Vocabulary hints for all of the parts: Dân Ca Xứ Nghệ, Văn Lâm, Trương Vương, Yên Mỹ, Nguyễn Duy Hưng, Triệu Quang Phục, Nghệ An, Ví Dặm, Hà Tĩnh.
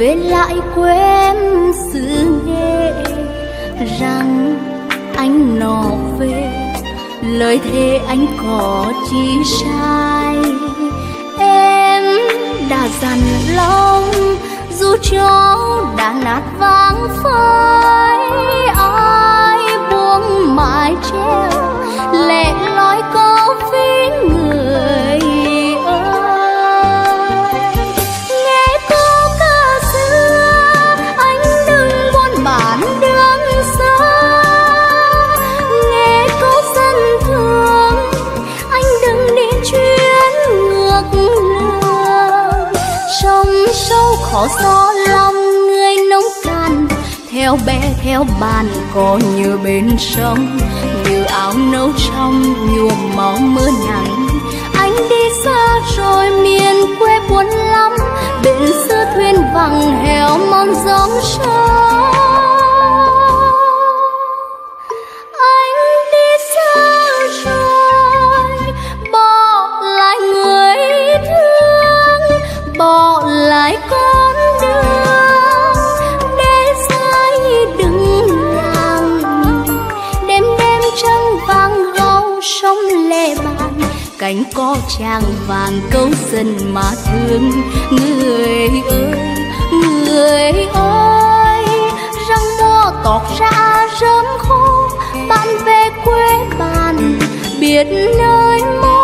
về lại quê em xứ Nghệ, rằng anh nọ về lời thề anh có chi sai. Em đã dằn lòng dù cho đã nát vàng phai, ai buông mãi treo lệ lối câu ví người ơi. Nghe câu ca xưa anh đừng buồn bản đường xa, nghe câu dân thương anh đừng đi chuyến ngược lường. Sông sâu khó gió lòng người nông cạn, theo bé theo bàn có như bên sông, như áo nấu trong nhuộm máu mưa nắng. Anh đi xa rồi miền quê buồn lắm, bên xưa thuyền vắng héo mòn gióng sông. Anh đi xa rồi bỏ lại người thương, bỏ lại con đường để sai đừng làm. Đêm đêm trăng vàng gâu sông lệ bàn, cánh có tràng vàng câu dân mà thương. Người ơi, răng mùa tọt ra rớm khô, bạn về quê bạn biết nơi mơ.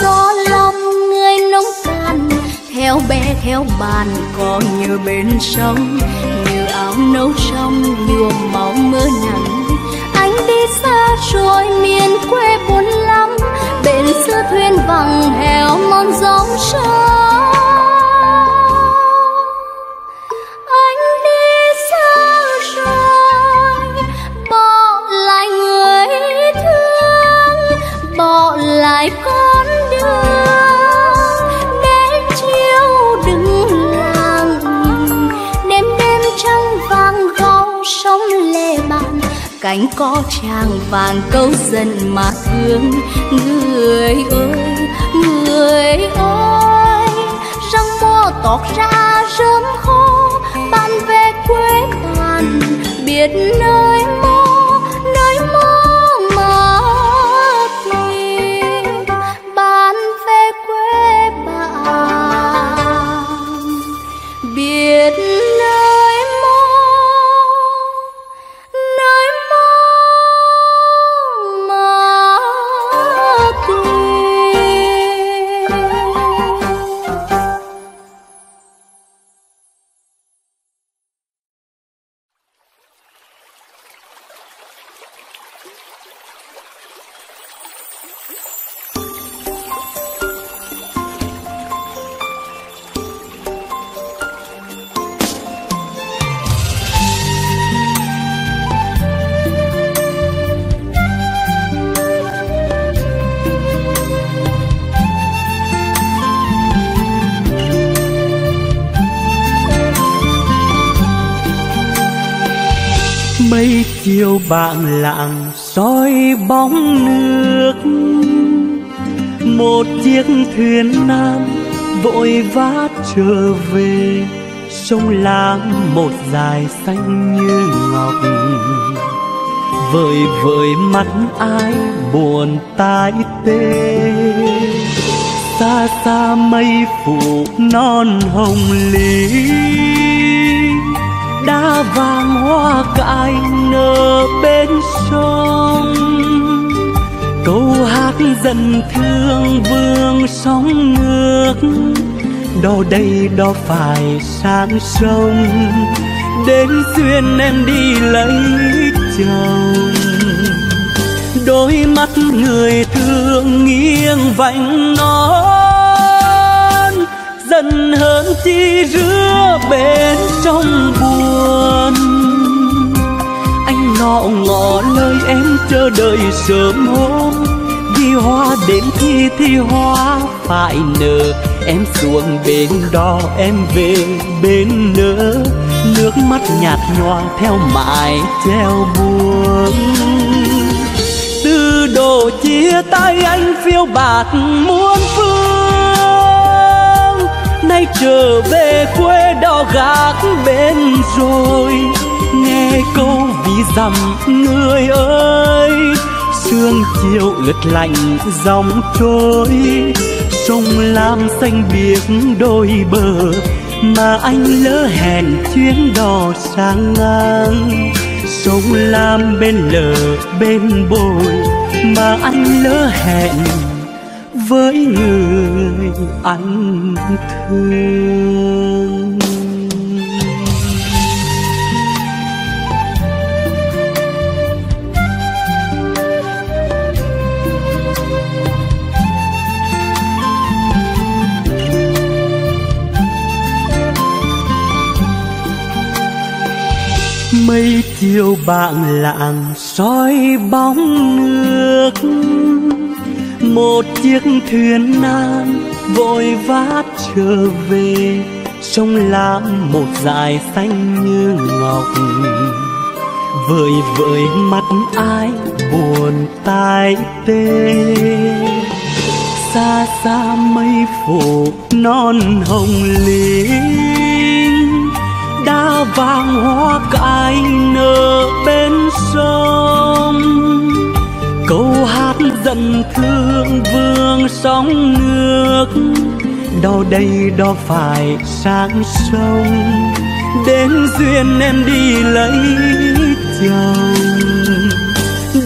Gió lòng người nông cạn, theo bé theo bàn có như bên sông, như áo nấu trong nhuộm máu mưa nắng. Anh đi xa rồi miền quê buồn lắm, bên xưa thuyền vắng héo mòn gióng sông. Cánh có tràng vàng câu dân mà thương. Người ơi, răng mùa tọt ra rớm khô, bạn về quê bạn biết nơi mơ, nơi mơ mà tìm. Bạn về quê bạn biết nơi chiều bạn lạng soi bóng nước, một chiếc thuyền nan vội vã trở về. Sông lam một dải xanh như ngọc, vời vời mắt ai buồn tai tê. Xa xa mây phủ non hồng lý, đá vàng hoa cài nở bên sông. Câu hát dân thương vương sóng nước, đò đây đò phải sang sông, đến duyên em đi lấy chồng. Đôi mắt người thương nghiêng vành nón, dần hơn chi rứa bên trong buồn. Anh ngọ ngỏ lời em chờ đợi sớm hôm, vì hoa đến khi thì hoa phải nở. Em xuống bến đò em về bến nữa, nước mắt nhạt nhòa theo mãi treo buồn. Từ đồ chia tay anh phiêu bạt muôn phương, nay trở về quê đò gác bên rồi. Nghe câu ví dặm người ơi, sương chiều ướt lạnh dòng trôi. Sông lam xanh biếc đôi bờ, mà anh lỡ hẹn chuyến đò sang ngang. Sông lam bên lờ bên bồi, mà anh lỡ hẹn với người anh thương. Mây chiều bạn lạng soi bóng nước, một chiếc thuyền nan vội vã trở về. Sông lam một dải xanh như ngọc, vời vợi mắt ai buồn tai tê. Xa xa mây phủ non hồng liễu, đá vàng hoa cài nở bên sông. Câu hát dân thương vương sóng nước, đò đây đò phải sang sông, đến duyên em đi lấy chồng.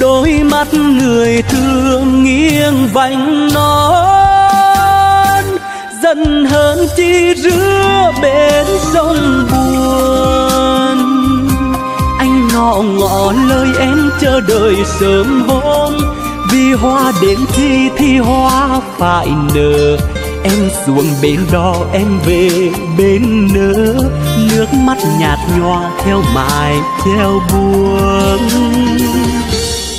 Đôi mắt người thương nghiêng vành nón, dần hơn chi rứa bên sông buồn. Anh ngọ ngọ lời em chờ đợi sớm hôm, vì hoa đến khi thì hoa phải nở. Em xuống bến đò em về bến nữa, nước mắt nhạt nhòa theo mãi theo buồn.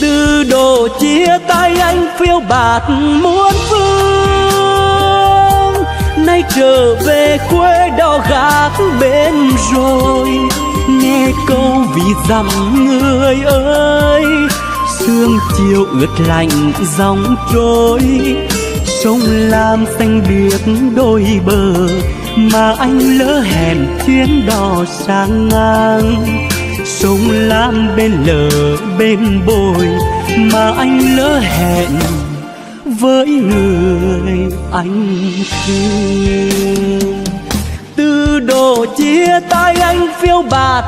Từ đồ chia tay anh phiêu bạt muôn phương, nay trở về quê đò gác bên rồi. Nghe câu ví dặm người ơi, sương chiều ướt lạnh dòng trôi. Sông lam xanh biếc đôi bờ, mà anh lỡ hẹn chuyến đò sang ngang. Sông lam bên lờ bên bồi, mà anh lỡ hẹn với người anh thương. Từ đồ chia tay anh phiêu bạt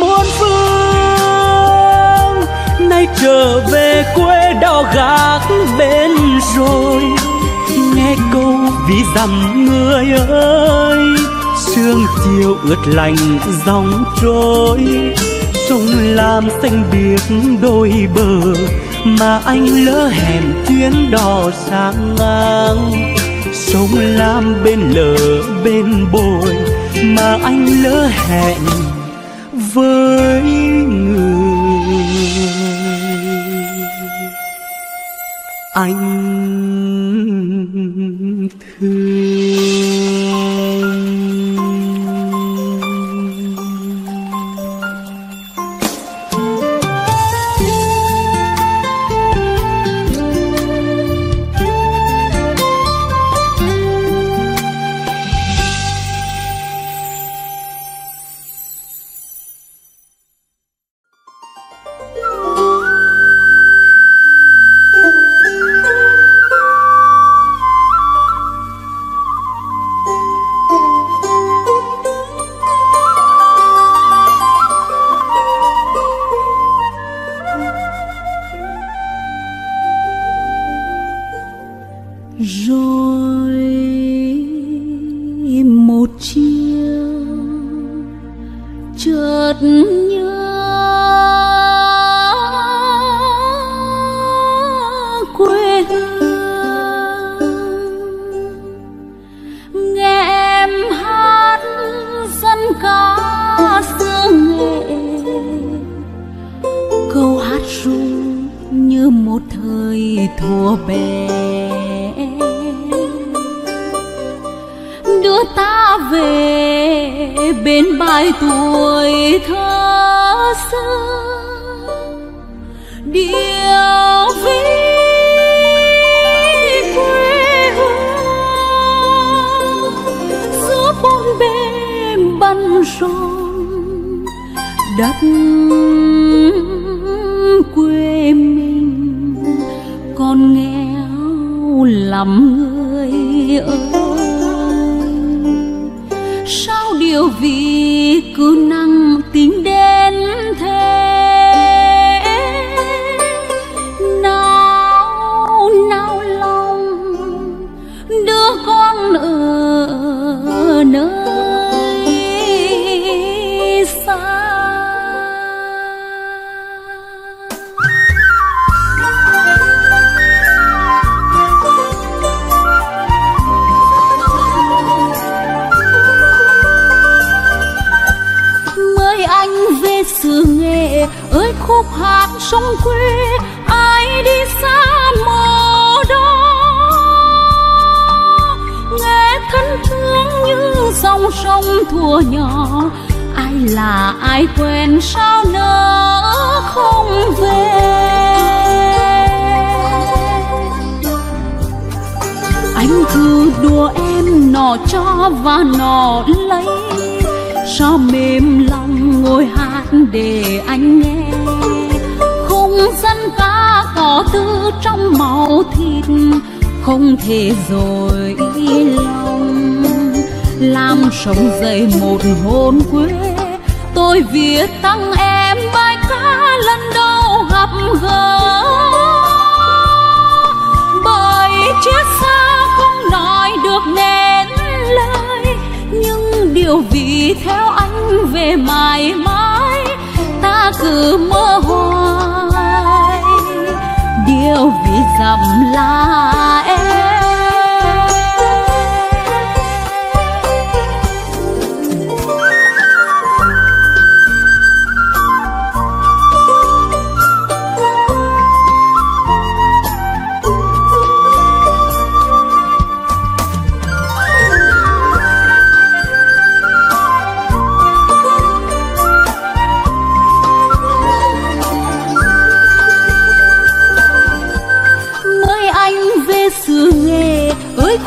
muôn phương, nay trở về quê đò gác bên rồi. Nghe câu ví dặm người ơi, sương chiều ướt lạnh dòng trôi. Sông lam xanh biếc đôi bờ, mà anh lỡ hẹn chuyến đò sang ngang. Sông lam bên lờ bên bồi, mà anh lỡ hẹn với người anh thương. Rồi một chiều chợt nhớ quê hương, nghe em hát dân ca xứ Nghệ, câu hát ru như một thời thuở bé đưa ta về bên bãi tuổi thơ xưa. Điều ví quê hương giữa bốn bên băn rộn đất quê mình còn nghèo lắm người ơi. Sao điều vì cứ năng tính đến thế, nao nao lòng đưa con ở nơi xa. Xứ Nghệ ơi, khúc hát sông quê ai đi xa mồ đó nghe thân thương như dòng sông thuở nhỏ. Ai là ai quên sao nỡ không về, anh cứ đùa em nọ cho và nọ lấy, sao mềm lòng ngồi hát để anh nghe khung dân ca có tư trong máu thịt không thể dối lòng, làm sống dậy một hồn quê. Tôi viết tặng em bài ca lần đầu gặp gỡ, bởi chia xa không nói được nên lời, nhưng điều vì theo anh về mãi mãi ta cứ mơ hoài. Điều vì dặm là em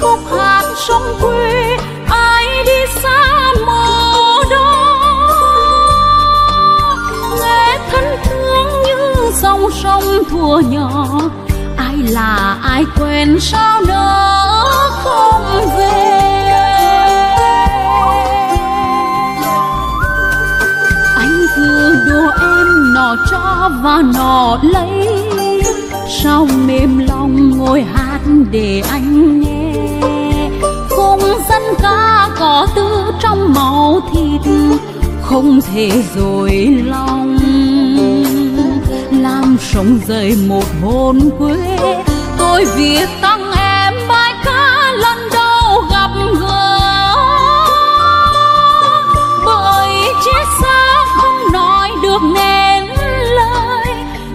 khúc hát sông quê ai đi xa mồ đó nghe thân thương như dòng sông thuở nhỏ. Ai là ai quên sao nỡ không về, anh cứ đùa em nọ cho và nọ lấy, sao mềm lòng ngồi hát để anh nghe dân ca có tư trong máu thịt không thể dối lòng, làm sống dậy một hồn quê. Tôi viết tặng em bài ca lần đầu gặp gỡ, bởi chia xa không nói được nên lời,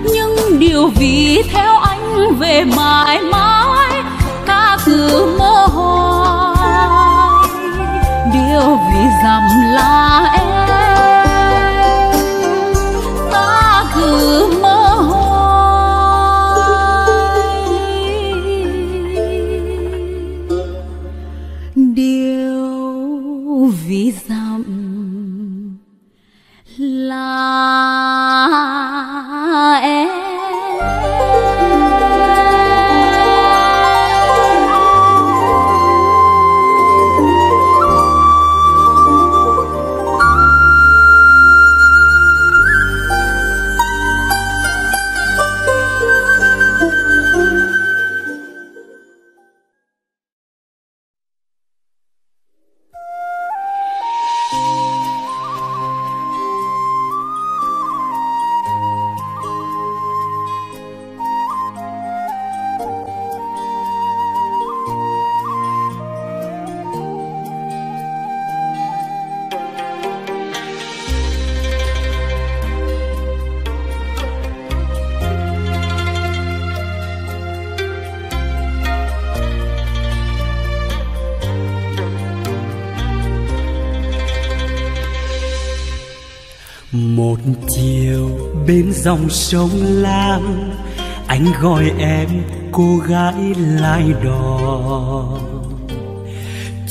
nhưng điều vì theo anh về mãi mãi ta cứ mơ hồ. Điều vì dặm là em ta cứ mơ hoài, điều vì dặm là em. Một chiều bên dòng sông Lam, anh gọi em cô gái lái đò.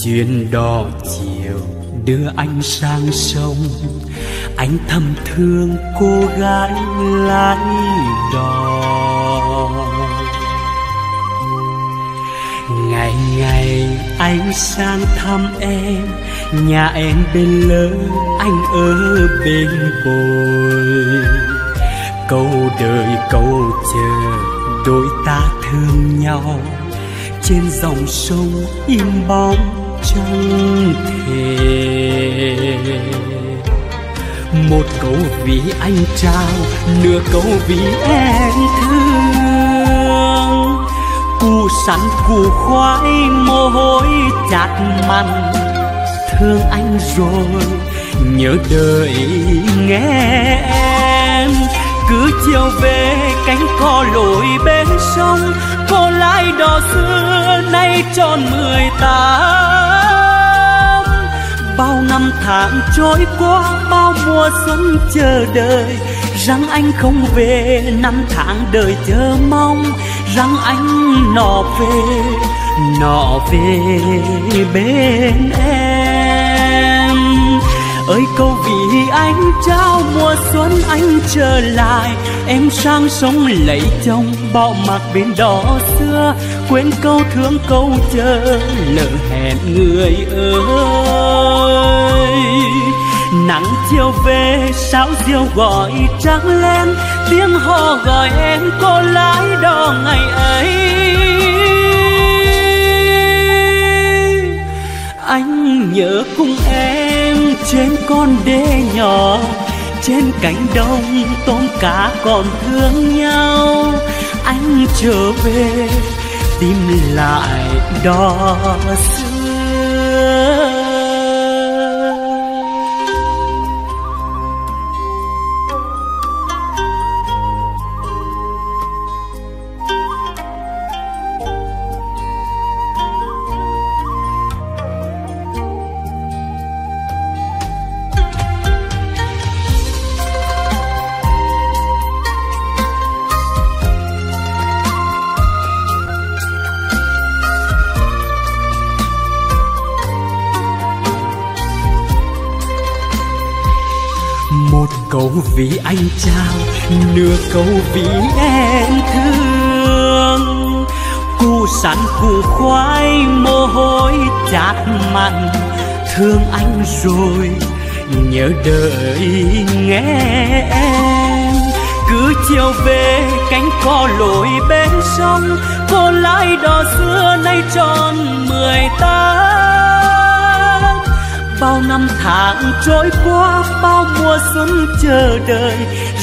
Chuyến đò chiều đưa anh sang sông, anh thầm thương cô gái lái đò. Ngày ngày anh sang thăm em, nhà em bên lớn, anh ở bên bồi. Câu đời câu chờ, đôi ta thương nhau, trên dòng sông im bóng chẳng thể. Một câu vì anh trao, nửa câu vì em thương. Củ sắn củ khoai mồ hôi chát mặn, thương anh rồi nhớ đời nghe em. Cứ chiều về cánh cò lội bên sông, cô lái đò xưa nay tròn 18. Bao năm tháng trôi qua, bao mùa xuân chờ đợi, rằng anh không về năm tháng đời chờ mong, rằng anh nọ về bên em. Ơi câu vì anh trao, mùa xuân anh trở lại, em sang sông lấy chồng, bỏ mặc bên đò xưa, quên câu thương câu chờ, lỡ hẹn người ơi. Nắng chiều về sáo diều gọi trắng lên, tiếng hò gọi em cô lái đò ngày ấy. Anh nhớ cùng em trên con đê nhỏ, trên cánh đồng tôm cá còn thương nhau. Anh trở về tìm lại đò xưa. Câu vì anh trao, nửa câu vì em thương. Củ sắn củ khoai mồ hôi chát mặn, thương anh rồi nhớ đợi nghe em. Cứ chiều về cánh cò lội bên sông, cô lái đò xưa nay tròn 18. Bao năm tháng trôi qua, bao mùa xuân chờ đợi,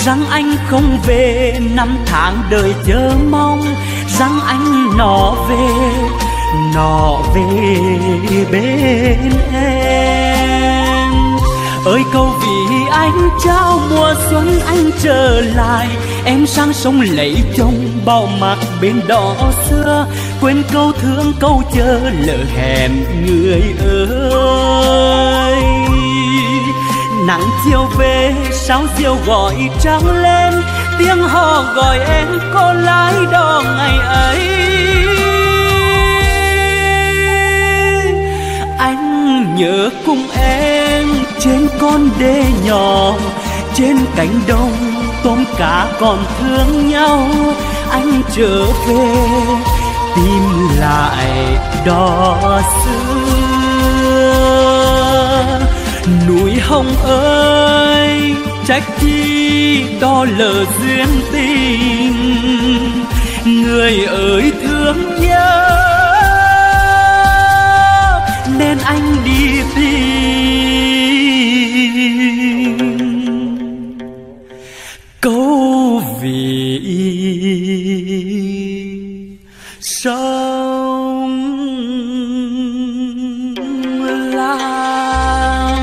rằng anh không về năm tháng đời chờ mong, rằng anh nọ về bên em. Ơi câu vì anh trao, mùa xuân anh trở lại, em sang sông lấy chồng, bao mặc bên đò xưa, quên câu thương câu chờ, lỡ hẹn người ơi. Nắng chiều về sáo diều gọi trắng lên, tiếng hò gọi em cô lái đò ngày ấy. Anh nhớ cùng em trên con đê nhỏ, trên cánh đồng tôm cá còn thương nhau. Anh trở về tìm lại đò xưa. Núi Hồng ơi trách chi đo lờ duyên tình, người ơi thương nhớ nên anh đi tìm. Câu vì sông Lam.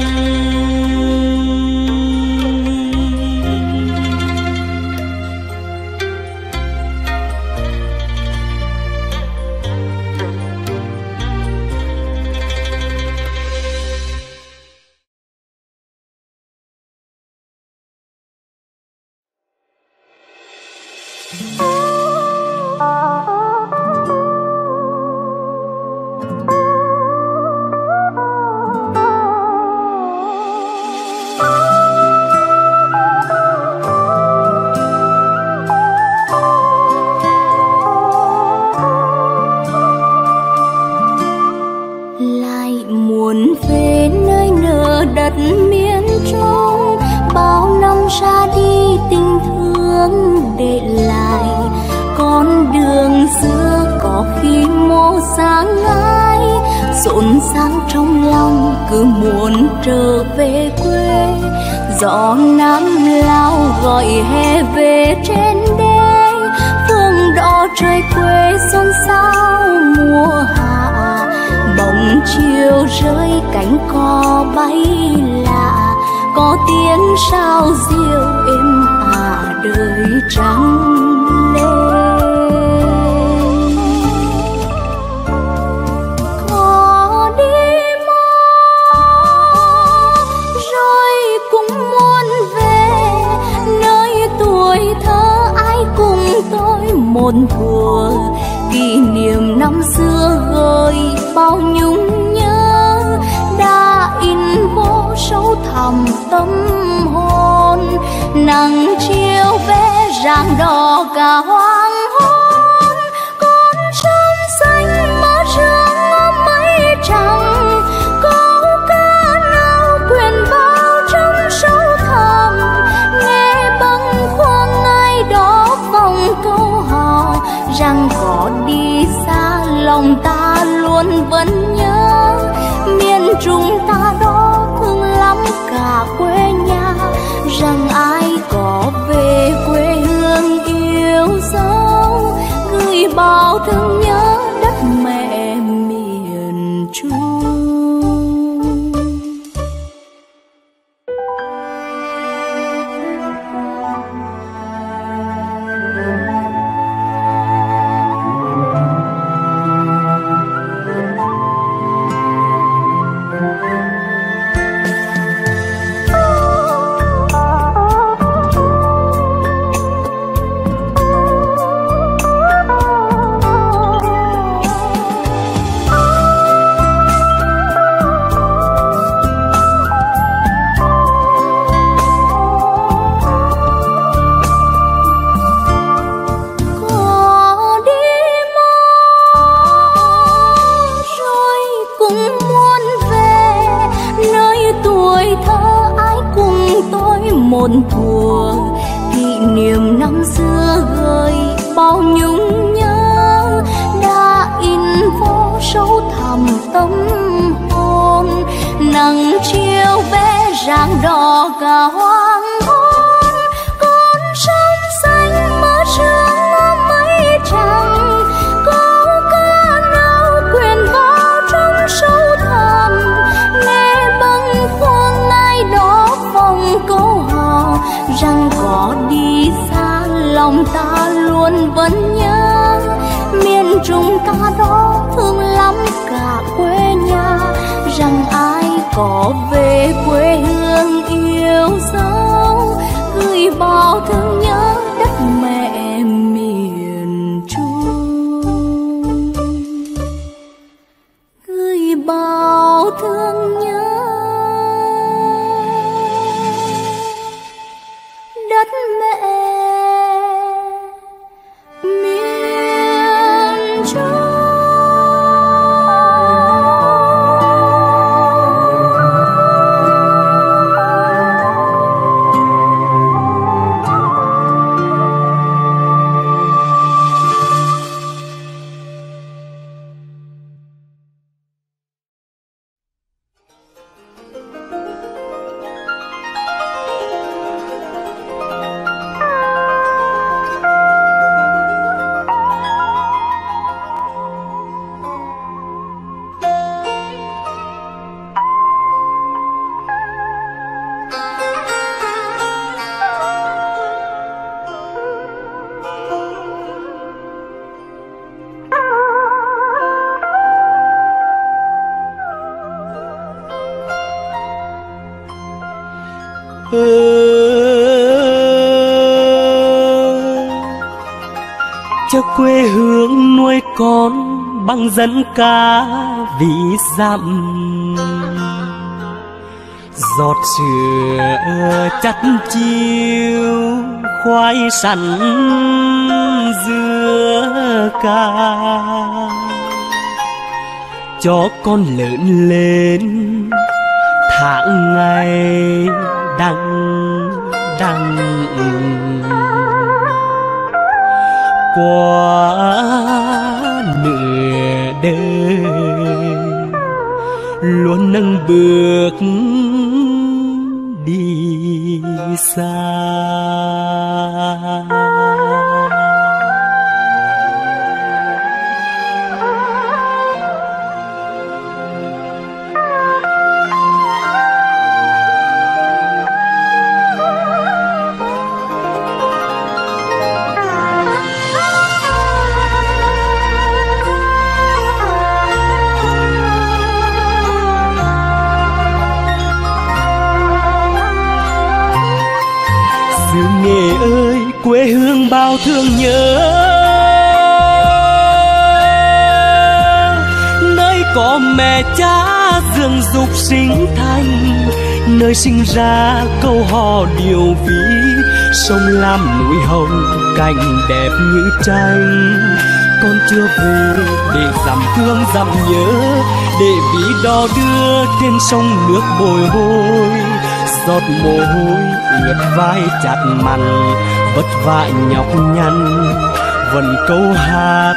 rộn ràng trong lòng cứ muốn trở về quê. Gió Nam Lao gọi hè về trên đê, phương đỏ trời quê xôn xao mùa hạ. Bóng chiều rơi cánh cò bay lạ, có tiếng sao diêu êm ả đời trắng lên. Môn thùa kỷ niệm năm xưa gợi bao nhung nhớ, đã in vô sâu thẳm tâm hồn. Nắng chiều vẽ rạng đỏ cả hoàng hôn, con sông xanh mơ rương mây trắng. Câu ca nào quyền bao trong sâu thẳm, nghe bâng khuâng ai đó vòng câu rằng có đi xa lòng ta luôn vẫn nhớ. Miền Trung ta đó thương lắm cả quê nhà, rằng ai có về quê hương yêu dấu, gửi bao thương nhớ đất mẹ miền Trung. Môn thùa kỷ niệm năm xưa gợi bao nhung nhớ, đã in vô sâu thẳm tâm hồn. Nắng chiều vẽ rạng đỏ cả hoàng hôn, con sông xanh mơ sương mây trắng. Câu ca nào quyền vào trong sâu thẳm, nghe bâng khuâng ai đó vòng câu rằng có đi xa lòng ta luôn vẫn nhớ. Miền Trung ta đó thương lắm cả quê nhà, rằng ai có về quê hương yêu dấu, gửi bao thương nhớ đất mẹ miền Trung, gửi bao thương nhớ đất mẹ miền Trung. Cho quê hương nuôi con bằng dân ca ví dặm, giọt sữa chắt chiêu khoai sắn dưa ca. Cho con lớn lên tháng ngày đằng qua nửa đời luôn nâng bước đi xa. Nghệ ơi, quê hương bao thương nhớ, nơi có mẹ cha dưỡng dục sinh thành, nơi sinh ra câu hò điều vĩ, sông Lam núi Hồng cảnh đẹp như tranh. Con chưa về để dặm thương dặm nhớ, để ví đo đưa trên sông nước bồi hồi, giọt mồ hôi ướt vai chặt mặn, vất vả nhọc nhằn vẫn câu hát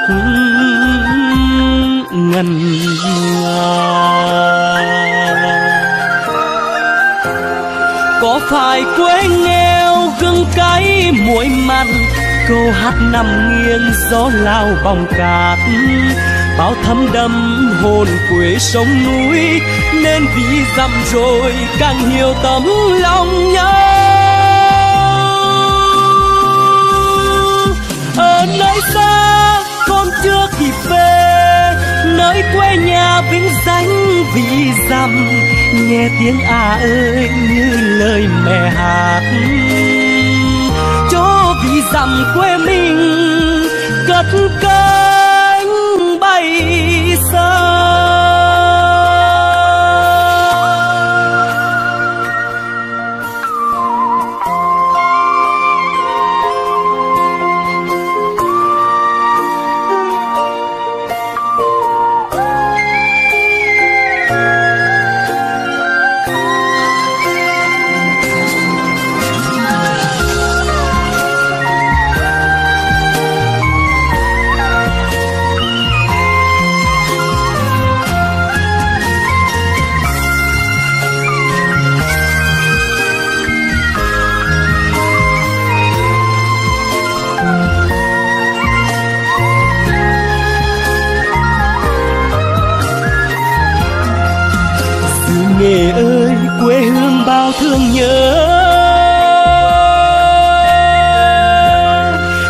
ngân nga. Có phải quê nghèo gương cay muối mặn, câu hát nằm nghiêng gió lao bong cát, bao thấm đẫm hồn quê sông núi, nên vì dặm rồi càng hiểu tấm lòng nhau. Ở nơi xa con chưa kịp về, nơi quê nhà vinh danh vì dặm, nghe tiếng à ơi như lời mẹ hát, cho vì dặm quê mình cất cánh xa. Nghệ ơi, quê hương bao thương nhớ,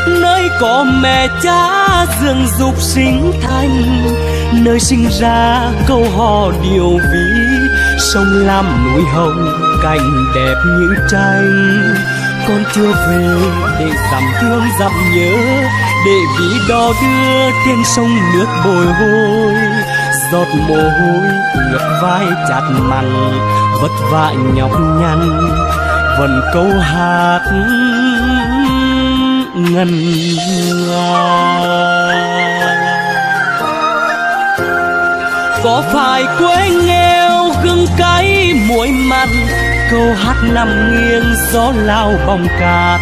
nơi có mẹ cha dưỡng dục sinh thành, nơi sinh ra câu hò điều vĩ, sông Lam núi Hồng cảnh đẹp như tranh. Con chưa về để dặm thương dặm nhớ, để ví đo đưa trên sông nước bồi hồi, giọt mồ hôi ướt vai chặt mặn, vất vả nhọc nhằn vẫn câu hát ngân nga. Có phải quê nghèo gương cay muối mặn, câu hát nằm nghiêng gió lao bong cát,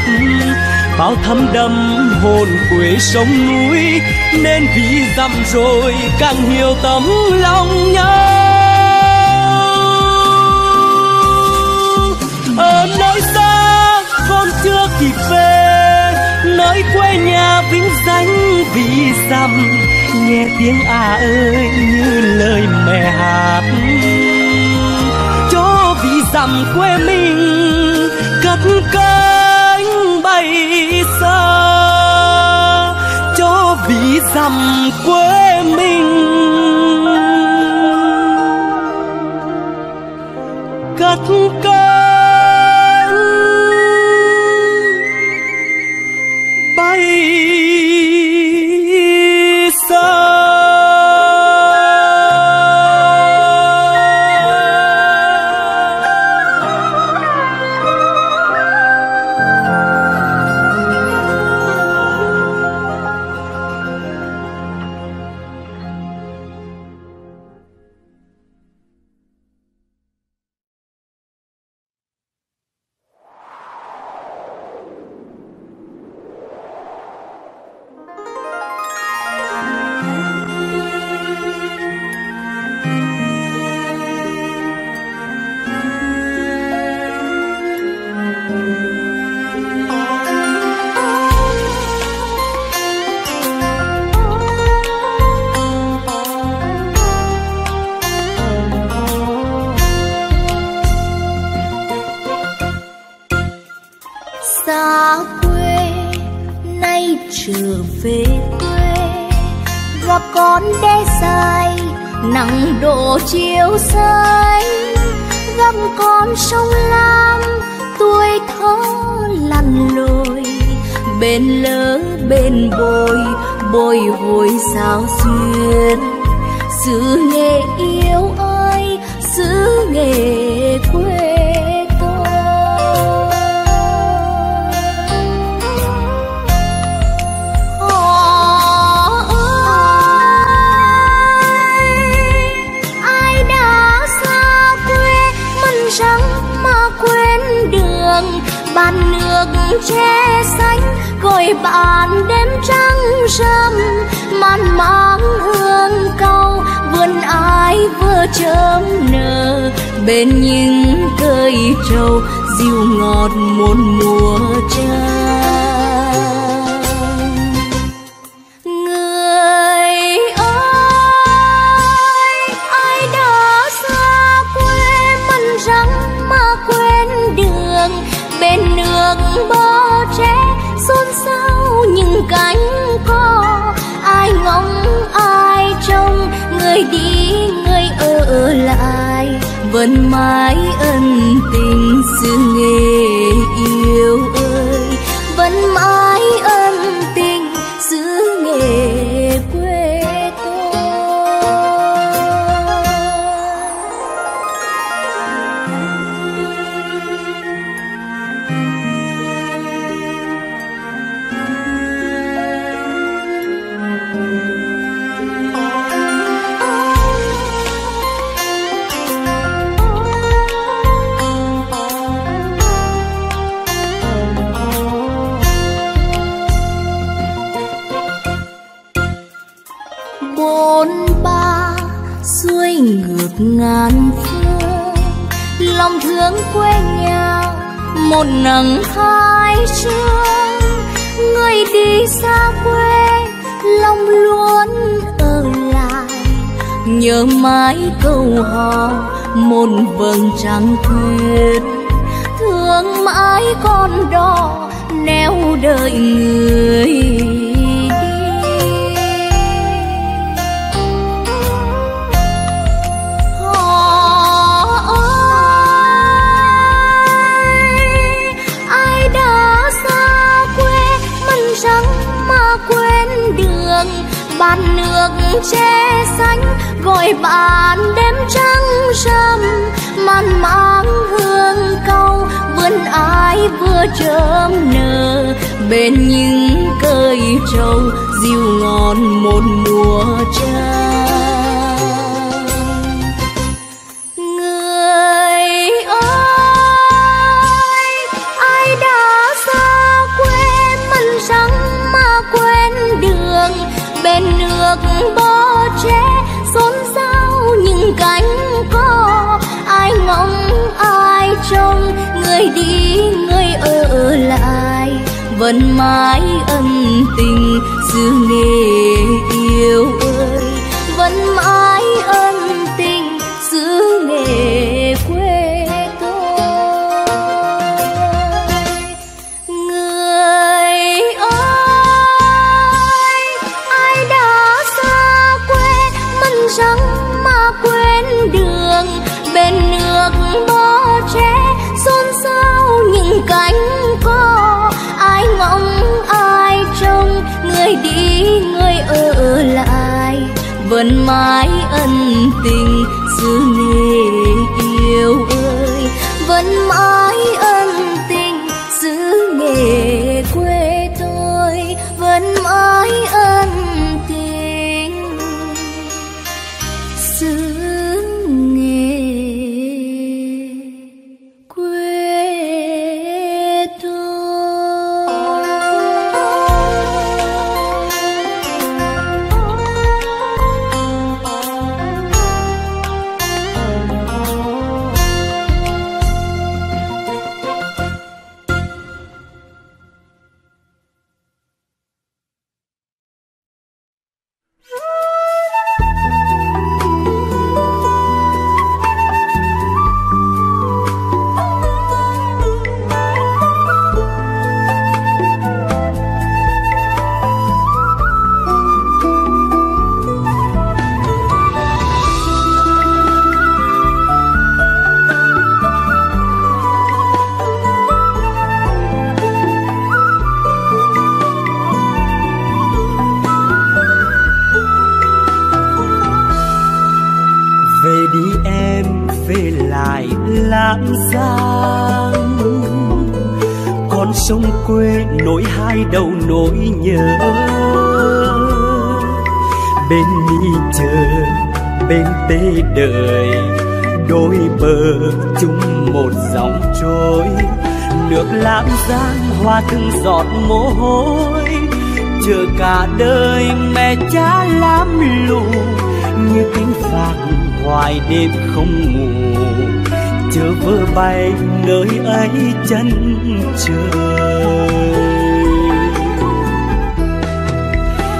bao thấm đẫm hồn quê sông núi, nên vì dặm rồi càng hiểu tấm lòng nhau. Ở nơi xa con chưa kịp về, nơi quê nhà vinh danh vì dặm, nghe tiếng à ơi như lời mẹ hát, cho vì dặm quê mình cất cánh bay xa, cho vì dặm quê mình cất cánh bay xa. là con đê dài nặng độ chiều xanh, gấp con sông Lam tuổi thơ lăn lội bên lỡ bên bồi, bồi hồi sao duyên xứ Nghệ yêu ơi, xứ Nghệ quê. Bàn nước tre xanh gọi bạn đêm trăng rằm, man máng hương cau vườn ái vừa chớm nở bên những cây trầu dịu ngọt một mùa trăng. Người ơi, ai đã xa quê mình rằng mà quên đường, bên nước bờ tre xôn xao những cánh cò, ai ngóng ai trông, người đi người ở lại vẫn mãi ân tình xứ Nghệ yêu ơi, vẫn mãi ân tình xứ Nghệ quê ngàn phương. Lòng thương quê nhà một nắng hai sương, người đi xa quê lòng luôn ở lại nhớ mãi câu hò một vầng trăng khuyết, thương mãi con đò neo đợi người. Bàn nước tre xanh gọi bạn đêm trăng rằm, man máng hương cau vườn ái vừa chớm nở bên những cây trầu dịu ngọt một mùa trăng. Người ơi, ai đã xa quê mình rằng mà quên đường, bên nước bờ tre xôn xao những cánh cò, ai ngóng ai trông, người đi người ở lại vẫn mãi ân tình xứ Nghệ yêu ơi, vẫn mãi ân tình xứ Nghệ quê. Bên nước bờ tre xôn xao những cánh cò, ai ngóng ai trông, người đi người ở lại vẫn mãi ân tình xứ Nghệ yêu ơi, vẫn mãi ân tình xứ Nghệ quê tôi, vẫn mãi ân tình xứ Lạng Giang. Con sông quê nỗi hai đầu nỗi nhớ, bên mi chờ bên tê đời, đôi bờ chung một dòng trôi. Nước Lạng Giang hoa từng giọt mồ hôi, chờ cả đời mẹ cha lam lũ, như cánh phạc hoài đêm không ngủ, chờ vơ bay nơi ấy chân trời.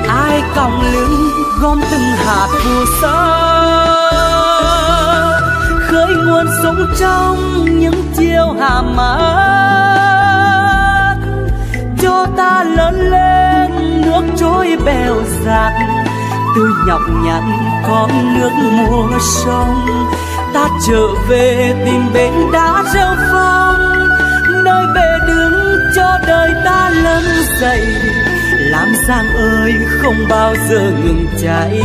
Ai còng lưng gom từng hạt phù sa, khơi nguồn sống trong những chiều hạ mát, cho ta lớn lên nước trôi bèo dạt, tươi nhọc nhằn con nước mùa sông. Ta trở về tìm bến đá rêu phong, nơi bề đứng cho đời ta lớn dậy. Lạng Giang ơi không bao giờ ngừng chảy,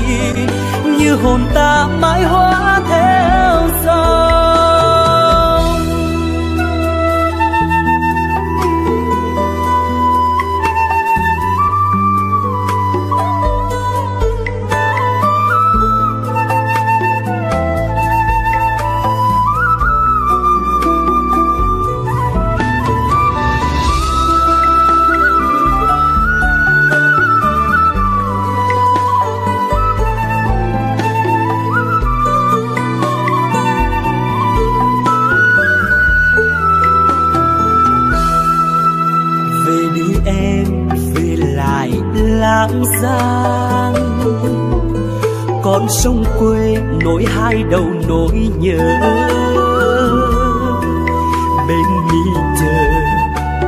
như hồn ta mãi hóa theo dòng. Lạng Giang, con sông quê nỗi hai đầu nỗi nhớ, bên mi chờ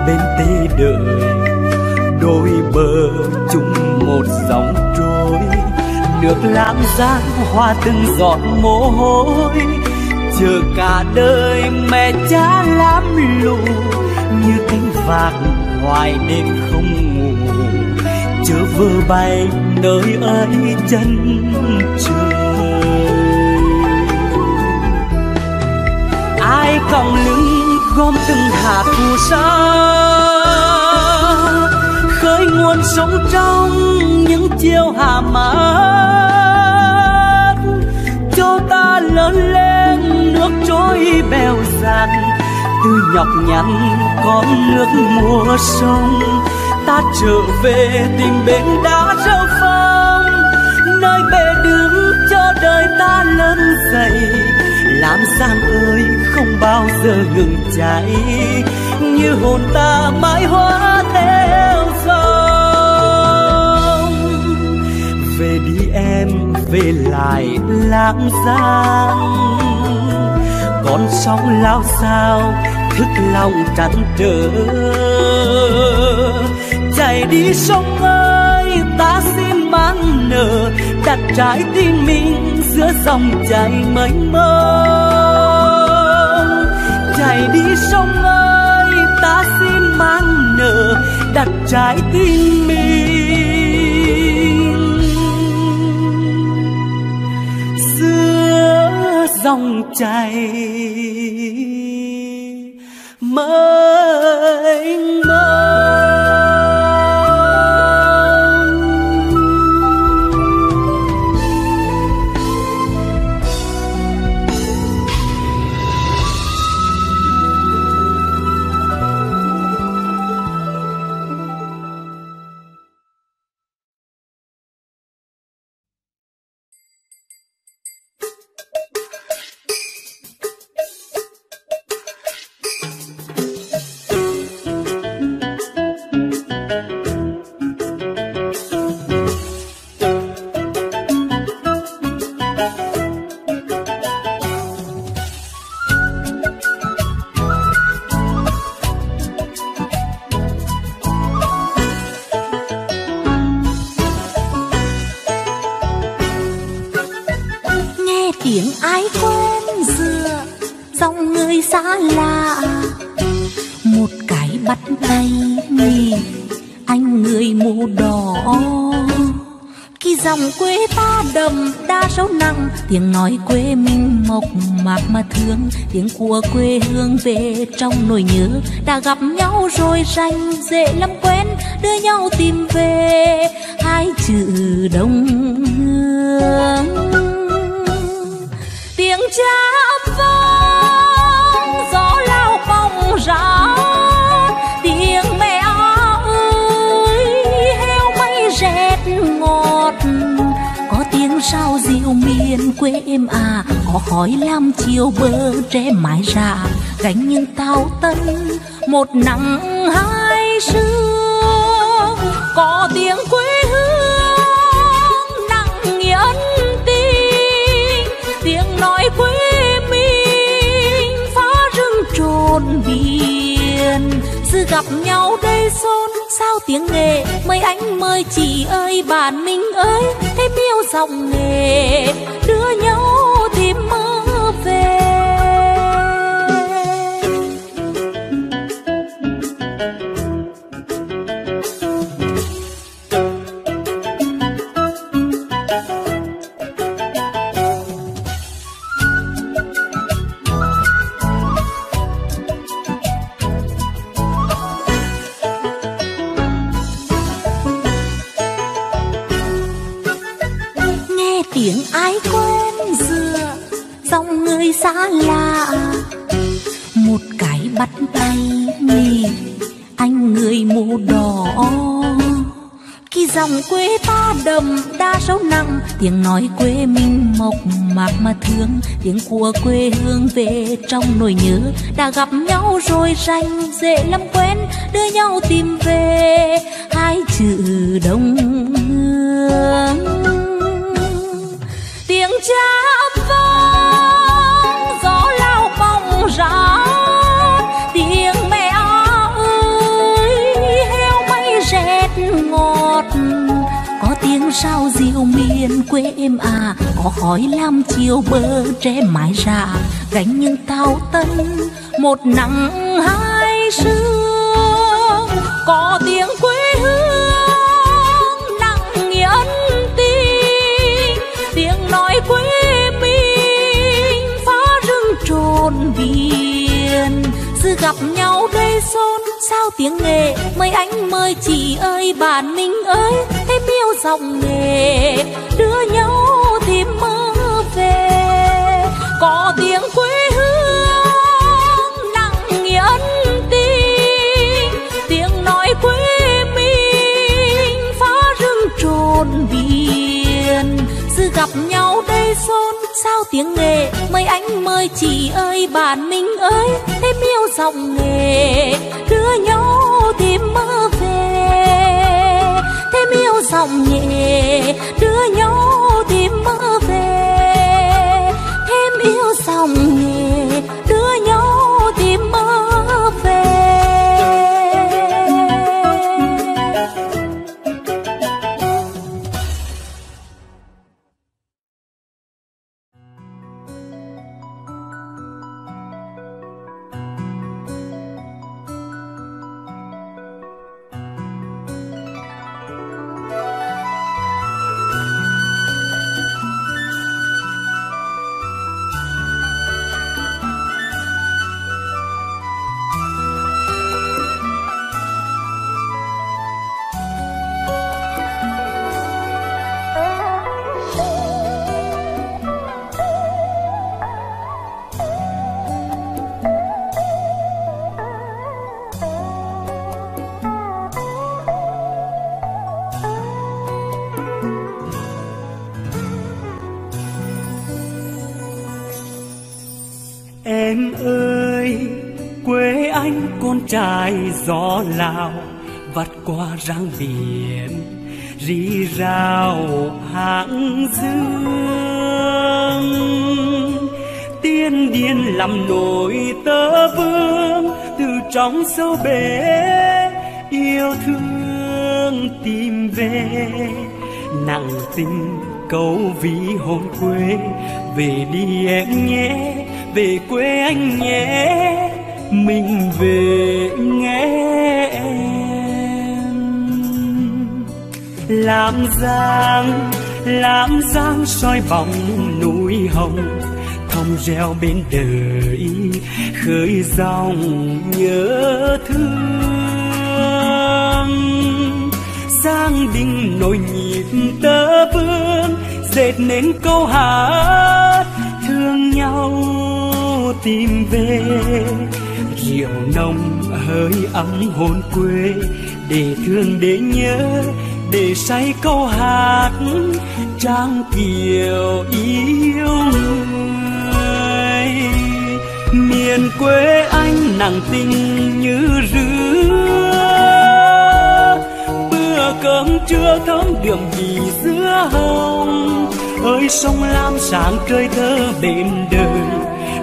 bên tê đời, đôi bờ chung một dòng trôi. Nước Lạng Giang hoa từng giọt mồ hôi, chờ cả đời mẹ cha lam lũ, như cánh vạc hoài đêm không ngủ, chớ vơ bay nơi ấy chân trời. Ai còng lưng gom từng hạt phù sa, khơi nguồn sống trong những chiều hạ mát, cho ta lớn lên nước trôi bèo dạt, tươi nhọc nhằn con nước mùa sông. Ta trở về tìm bến đá rêu phong, nơi bề đứng cho đời ta lớn dậy. Lạng Giang ơi không bao giờ ngừng chảy, như hồn ta mãi hóa theo dòng. Về đi em về lại Lạng Giang, con sóng lao xao thức lòng trăn trở. Chạy đi sông ơi ta xin mang nợ, đặt trái tim mình giữa dòng chảy mênh mông. Chạy đi sông ơi ta xin mang nợ, đặt trái tim mình giữa dòng chảy mênh mông. sâu nặng, tiếng nói quê mình mộc mạc mà thương, tiếng của quê hương về trong nỗi nhớ. Đã gặp nhau rồi rành dễ lắm quen, đưa nhau tìm về hai chữ đồng hương. Tiếng cha âm vang gió lao bóng ráo, tiếng mẹ áo ơi heo mây rét ngọt, có tiếng sao dịu miền quê em à, có khói lam chiều bờ tre mái ra gánh những tao tân một nắng hai sương, có tiếng quê hương nặng nghĩa ân tình, tiếng nói quê mình phá rừng trồn biển. Sự gặp nhau đây xôn sao tiếng Nghệ, mời anh mời chị ơi bạn mình ơi, thêm yêu giọng Nghệ đưa nhau tìm mơ về. Xa lạ một cái bắt tay mình, anh người màu đỏ khi dòng quê ta đầm đa sâu nặng, tiếng nói quê mình mộc mạc mà thương, tiếng của quê hương về trong nỗi nhớ. Đã gặp nhau rồi rành dễ lắm quen, đưa nhau tìm về hai chữ đồng hương. Tiếng cha âm vang gió lao bóng ráo, tiếng mẹ ơi heo mây rét ngọt, có tiếng sao dịu miền quê em à, có khói lam chiều bờ tre mái ra gánh những tao tân một nắng hai sương, có tiếng quê hương nặng nghĩa ân tình, tiếng nói quê mình phá rừng trồn biển. Sự gặp nhau đây xôn sao tiếng Nghệ, mời anh mời chị ơi bạn mình ơi, thêm yêu giọng Nghệ đưa nhau tìm mơ về, có tiếng quê hương nặng nghĩa ân tình, tiếng nói quê mình phá rừng trồn biển. Sự gặp nhau đây xôn sao tiếng Nghệ, mời anh mời chị ơi bạn mình ơi, thêm yêu giọng Nghệ đưa nhau tìm mơ về, thêm yêu giọng Nghệ đưa nhau tìm mơ về, thêm yêu giọng Nghệ đưa nhau tìm mơ về. Trái gió lao vắt qua răng biển, rì rào hãng dương tiên điên làm nổi tơ vương, từ trong sâu bể yêu thương tìm về nặng tình câu ví hồn quê. Về đi em nhé, về quê anh nhé, mình về nghe em. Làm giang lãng giang soi bóng núi hồng, thông reo bên đời khơi dòng nhớ thương. Giang đình nổi nhịp tơ vương, dệt nên câu hát thương nhau tìm về. Rượu nồng hơi ấm hồn quê, để thương để nhớ, để say câu hát trang kiều yêu người. Miền quê anh nặng tình như rứa, bữa cơm trưa thơm đượm vị dưa hồng. Ơi sông lam sáng trời thơ bên đời,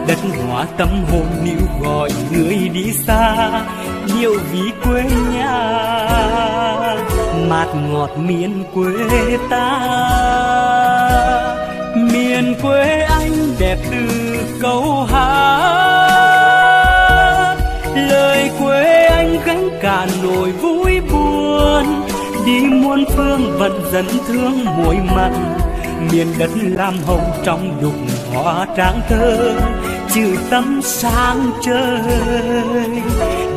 đất hóa tâm hồn níu gọi người đi xa. Nhiều vì quê nhà mạt ngọt miền quê ta, miền quê anh đẹp từ câu hát. Lời quê anh gánh cả nỗi vui buồn, đi muôn phương vẫn dẫn thương muối mặn. Miền đất lam hồng trong đục hoa tráng thơ, chữ tấm sáng trời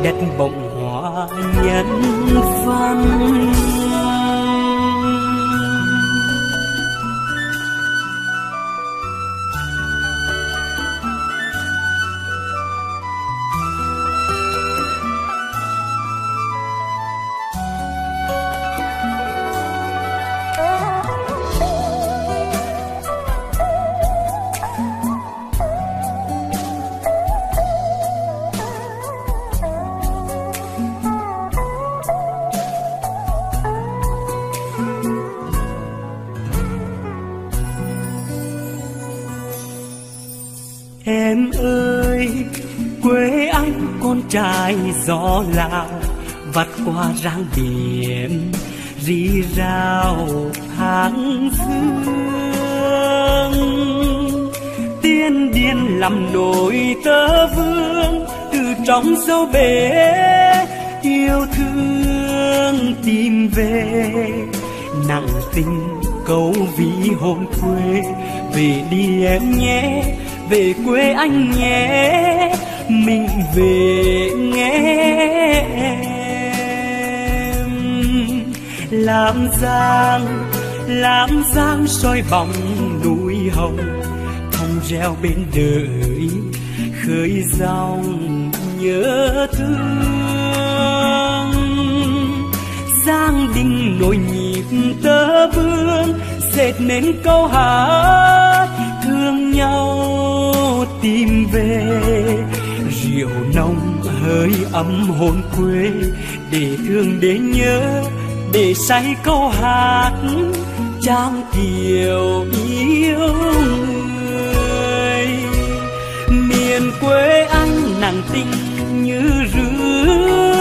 đất bồng hoa nhân văn. Em ơi, quê anh con trai gió Lào, vắt qua răng biển, rì rào tháng dương. Tiên điên làm nổi tơ vương, từ trong sâu bể yêu thương tìm về. Nặng tình câu ví hồn quê, về đi em nhé, về quê anh nhé, mình về nghe em. Lam giang soi bóng núi hồng, thông reo bên đời khơi dòng nhớ thương. Giang đình nổi nhịp tơ vương, dệt nên câu hát thương nhau tìm về. Rượu nồng hơi ấm hồn quê, để thương để nhớ, để say câu hát trang kiều yêu người. Miền quê anh nặng tình như rứa,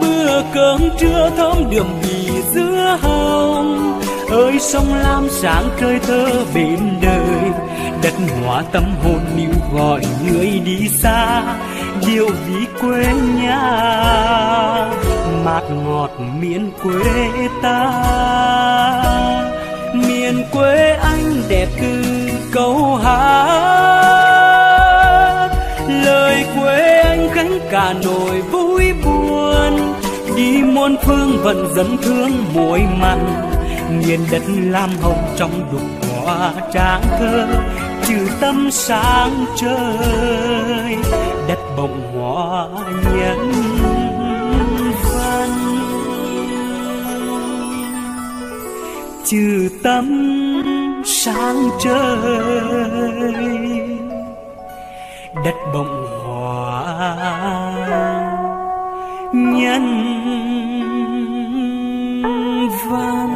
bữa cơm trưa thơm đượm vị dưa hồng. Ơi sông lam sáng trời thơ bên đời, đất hóa tâm hồn níu gọi người đi xa. Điều ví quê nhà mạt ngọt miền quê ta, miền quê anh đẹp từ câu hát. Lời quê anh gánh cả nỗi vui buồn, đi muôn phương vẫn dẫn thương muối mặn. Miền đất lam hồng trong đục hoa tráng thơ, chữ tâm sáng trời đất bồng hoa nhân văn. Chữ tâm sáng trời đất bồng hoa nhân văn.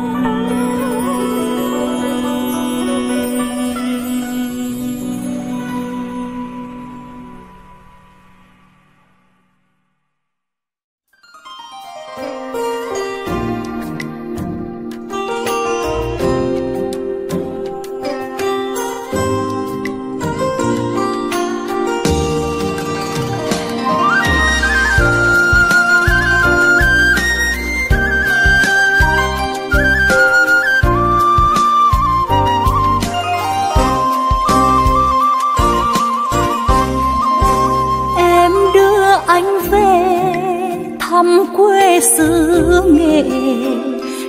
xứ Nghệ,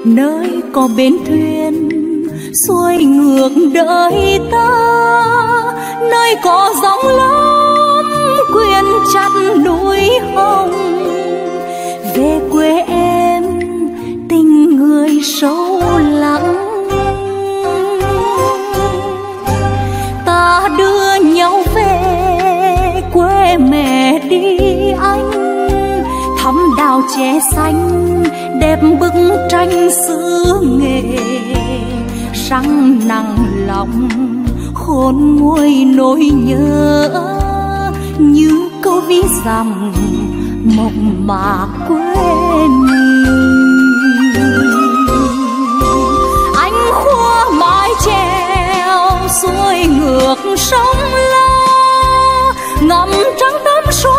nơi có bến thuyền xuôi ngược đời ta, nơi có gióng lớn quyện chặt núi Hồng. Về quê em tình người sâu lắng, ta đưa nhau về quê mẹ đi anh, thắm đào che xanh đẹp bức tranh xứ Nghệ, răng nặng lòng khôn nguôi nỗi nhớ, như câu ví dặm mộng mà quê mình. Anh khua mái treo xuôi ngược sông La, ngậm trăng tấm số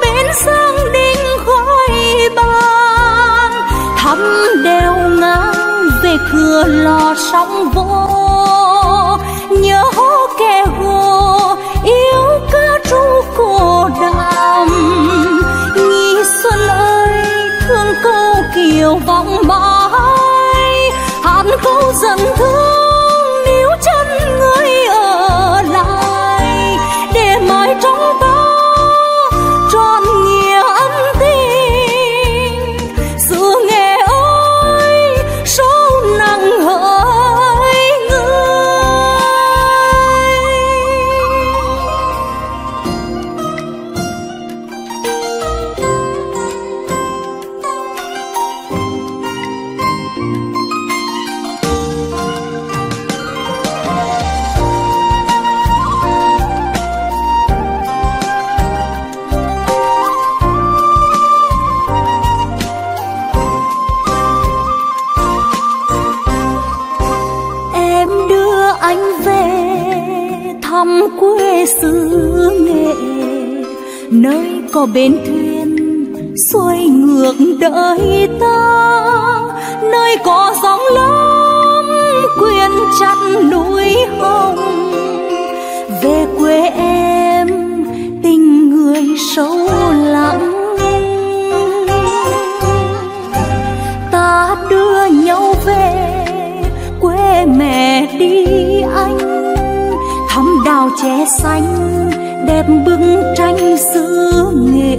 bến Giang Đinh gọi bàn, thắm đèo ngang về cửa lò sóng vô, nhớ kẻ hồ yêu ca ru cổ đàm. Nhi xuân ơi thương câu kiều vọng mãi, hát câu dần thương níu chân người ở lại, để mãi trong ta trọn nghĩa ân tình. Xứ Nghệ ơi sâu nặng hỡi người. Quê xứ Nghệ, nơi có bến thuyền xuôi ngược đời ta, nơi có sóng lớn quyện chặt núi Hồng. Về quê em tình người sâu lắng, ta đưa nhau về quê mẹ đi anh, thắm đào che xanh đẹp bức tranh xứ Nghệ,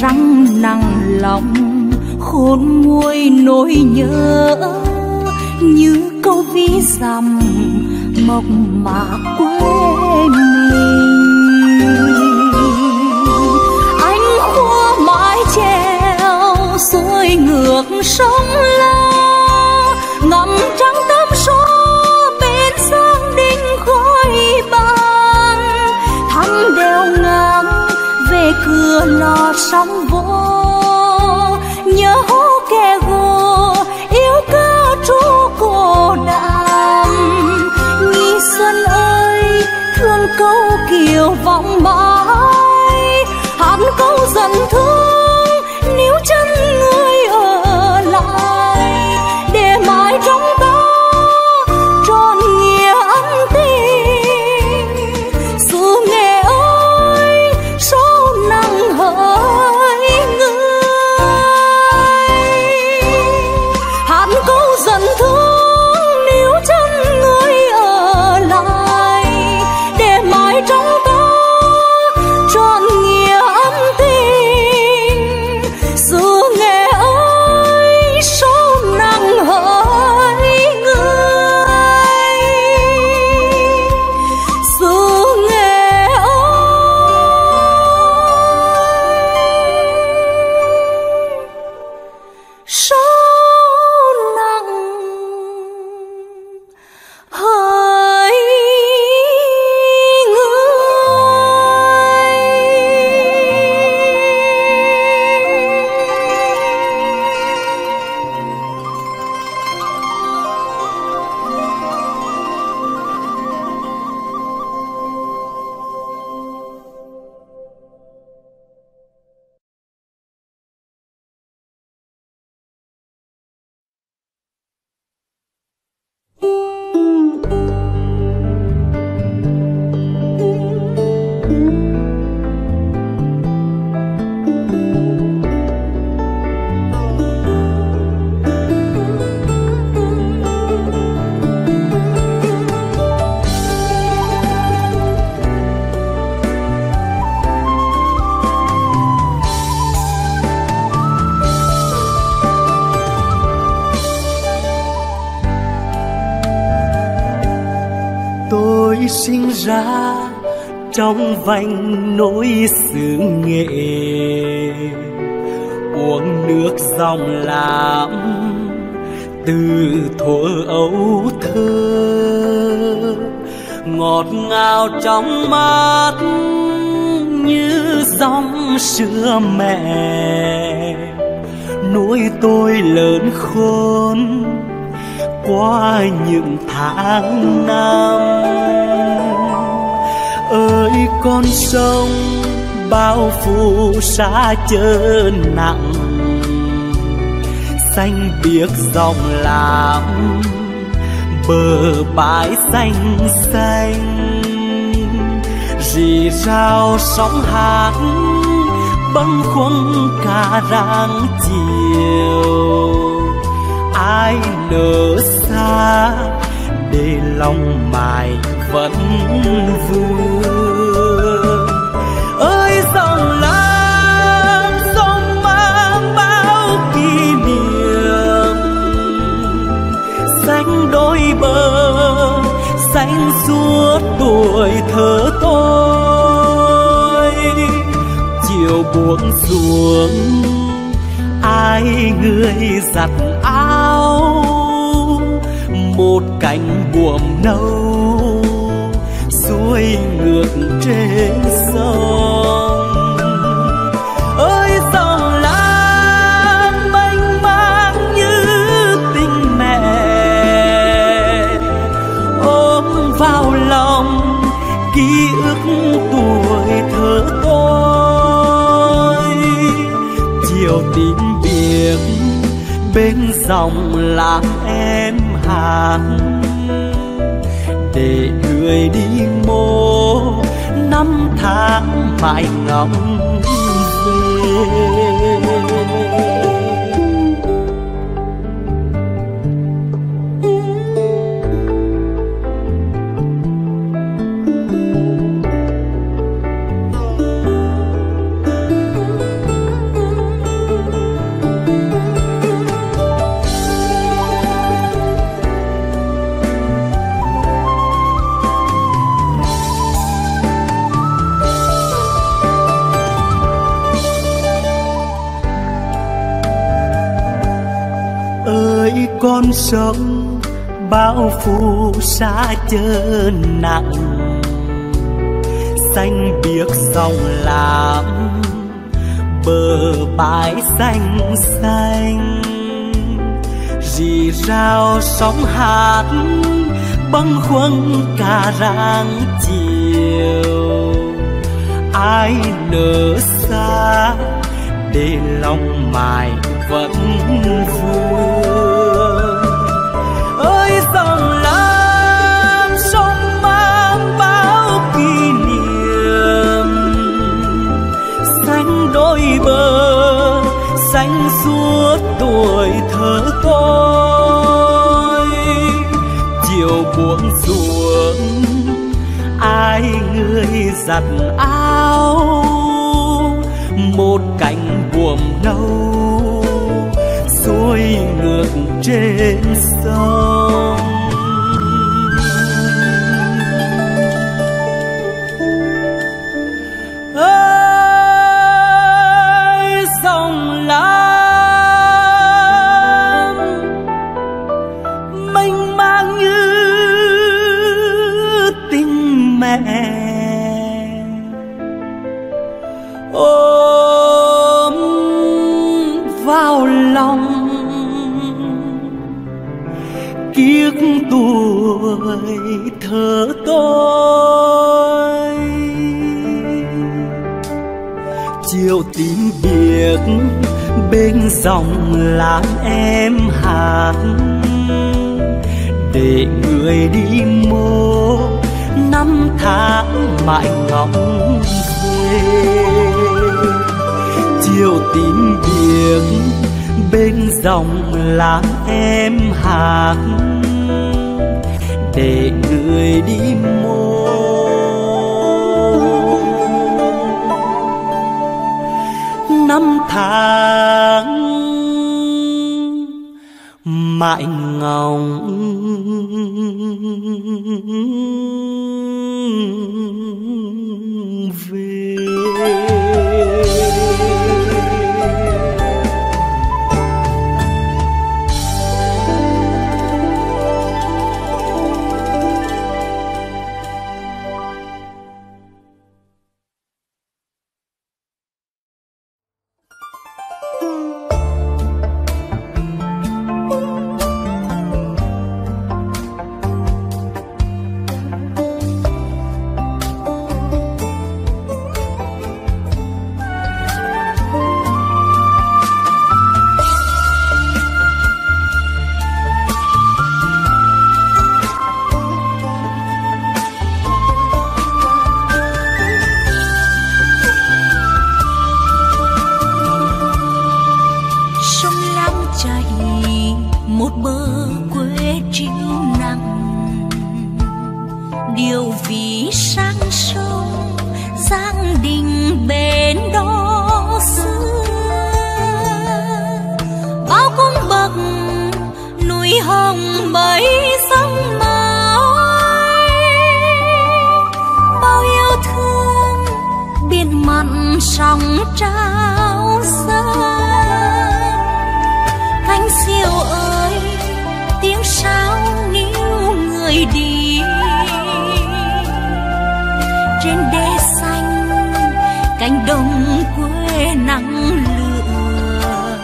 răng nặng lòng khôn nguôi nỗi nhớ, như câu ví dặm mộng mà quê mình. Anh khua mái treo xuôi ngược sông La, ngậm trăng tấm số bến Giang Đinh khói ban, thắm đèo ngang về cửa lò sóng vỗ, nhớ kẻ gồ yêu ca ru cổ đàm. Nhi xuân ơi thương câu kiều vọng mãi, hát câu dần thương níu chân người ở lại, mới sinh ra trong vành nỗi xứ Nghệ, uống nước dòng Lam từ thuở ấu thơ, ngọt ngào trong mắt như dòng sữa mẹ, nuôi tôi lớn khôn qua những tháng năm. Ơi con sông bao phủ xa chớ nặng, xanh biếc dòng Lam bờ bãi xanh xanh, rì rào sóng hát bâng khuâng cả rạng chiều. Ai nỡ xa để lòng mài vẫn vương. Ơi dòng Lam, dòng mang bao kỷ niệm, xanh đôi bờ, xanh suốt tuổi thơ tôi. Chiều buông xuống ai người giặt áo, một cánh buồm nâu xuôi ngược trên sông. Ơi dòng Lam mênh mang như tình mẹ, ôm vào lòng ký ức tuổi thơ tôi. Chiều tím biếc bên dòng Lam em hàng, để người đi mô năm tháng mãi ngóng về. Con sông bao phủ xa chớ nặng, xanh biếc dòng Lam bờ bãi xanh xanh, rì rào sóng hát bâng khuâng cả rạng chiều. Ai nỡ xa để lòng mài vẫn vương. Ơi dòng Lam, sông mang bao kỷ niệm, xanh đôi bờ, xanh suốt tuổi thơ tôi. Chiều buông xuống ai người giặt áo, một cánh buồm nâu xuôi ngược trên sông. Ơi dòng Lam mênh mang như tình mẹ, ôm vào lòng kiếp tuổi thơ tôi. Chiều tím biếc bên dòng Lam em hát, để người đi mô năm tháng mãi ngóng về. Chiều tím biếc bên dòng Lam em hát, để người đi mô năm tháng mãi ngóng điều vì sang sông Giang Đình bên đó xưa. Bao cung bậc núi hồng mấy sông máu, bao yêu thương biển mặn sóng trao xa. Cánh diều ơi tiếng sáo níu người đi, trên đê xanh cánh đồng quê nắng lửa,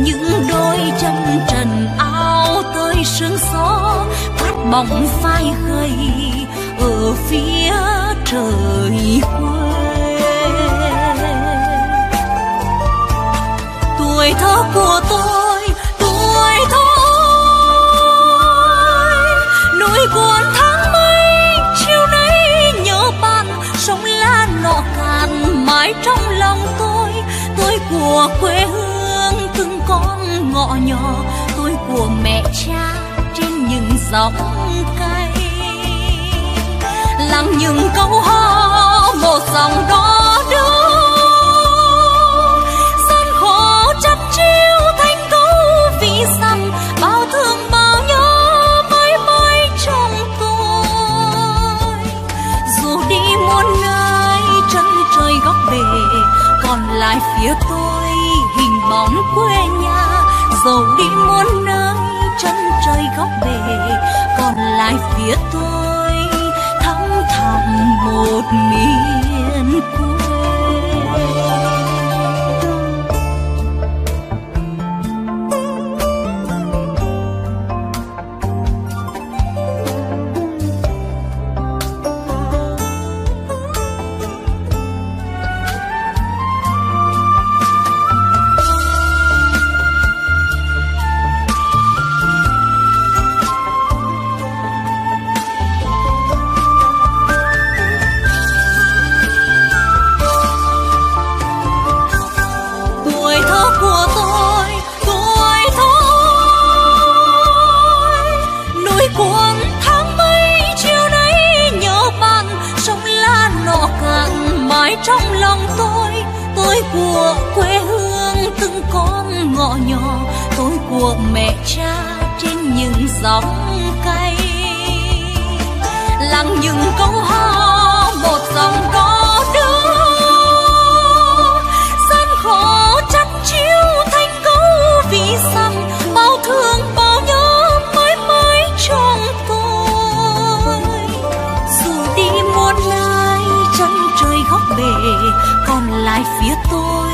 những đôi chân trần ao tới sương gió cát bỏng phai gầy ở phía trời quê. Tuổi thơ của tôi, tuổi thôi núi cuốn tháng mấy, chiều nay nhớ bạn sông La nọ cạn mãi trong lòng tôi. Tôi của quê hương từng con ngõ nhỏ, tôi của mẹ cha trên những dòng cây, lắng những câu hò một dòng đó đưa. Bao thương bao nhớ mãi mãi trong tôi, dù đi muôn nơi chân trời góc bể, còn lại phía tôi hình bóng quê nhà. Dù đi muôn nơi chân trời góc bể, còn lại phía tôi thăm thẳm một miền quê. Trong lòng tôi của quê hương từng con ngõ nhỏ, tôi của mẹ cha trên những dòng cây, lắng những câu hò một dòng đó đưa. Gian khó chắc chiêu thành câu vì xăm, bao thương bao nhớ mãi mãi trong tôi, dù đi muôn nơi chân trời góc bể, còn lại phía tôi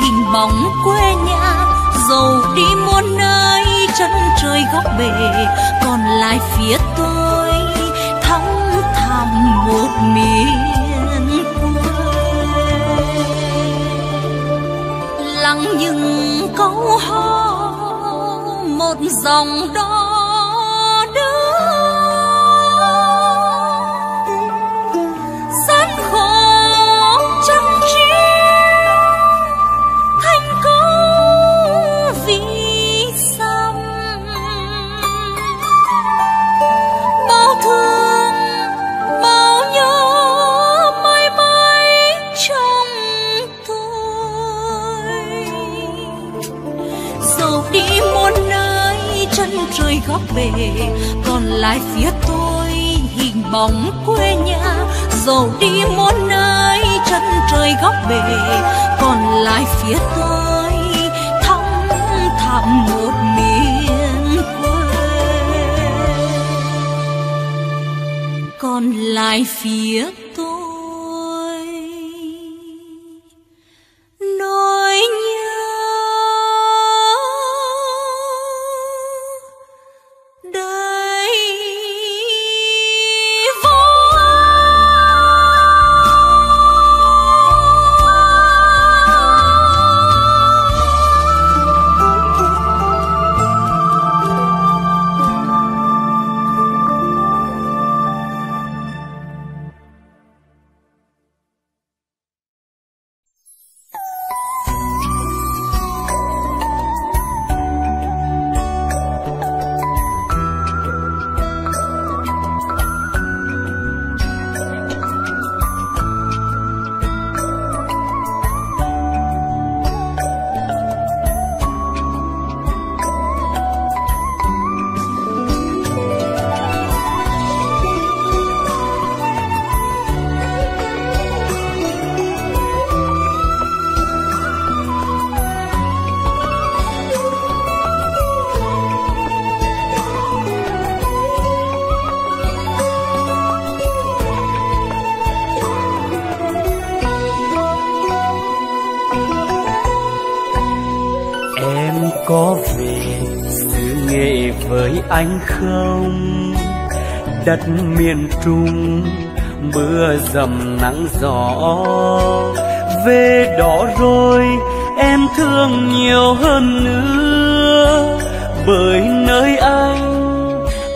hình bóng quê nhà. Dầu đi muôn nơi chân trời góc bể, còn lại phía tôi thăm thẳm một miền quê, lắng những câu hò một dòng đó. Góc bể còn lại phía tôi hình bóng quê nhà, dầu đi muôn nơi chân trời góc bể, còn lại phía tôi thăm thẳm một miền quê, còn lại phía anh không? Đất miền Trung mưa dầm nắng gió, về đó rồi em thương nhiều hơn nữa, bởi nơi anh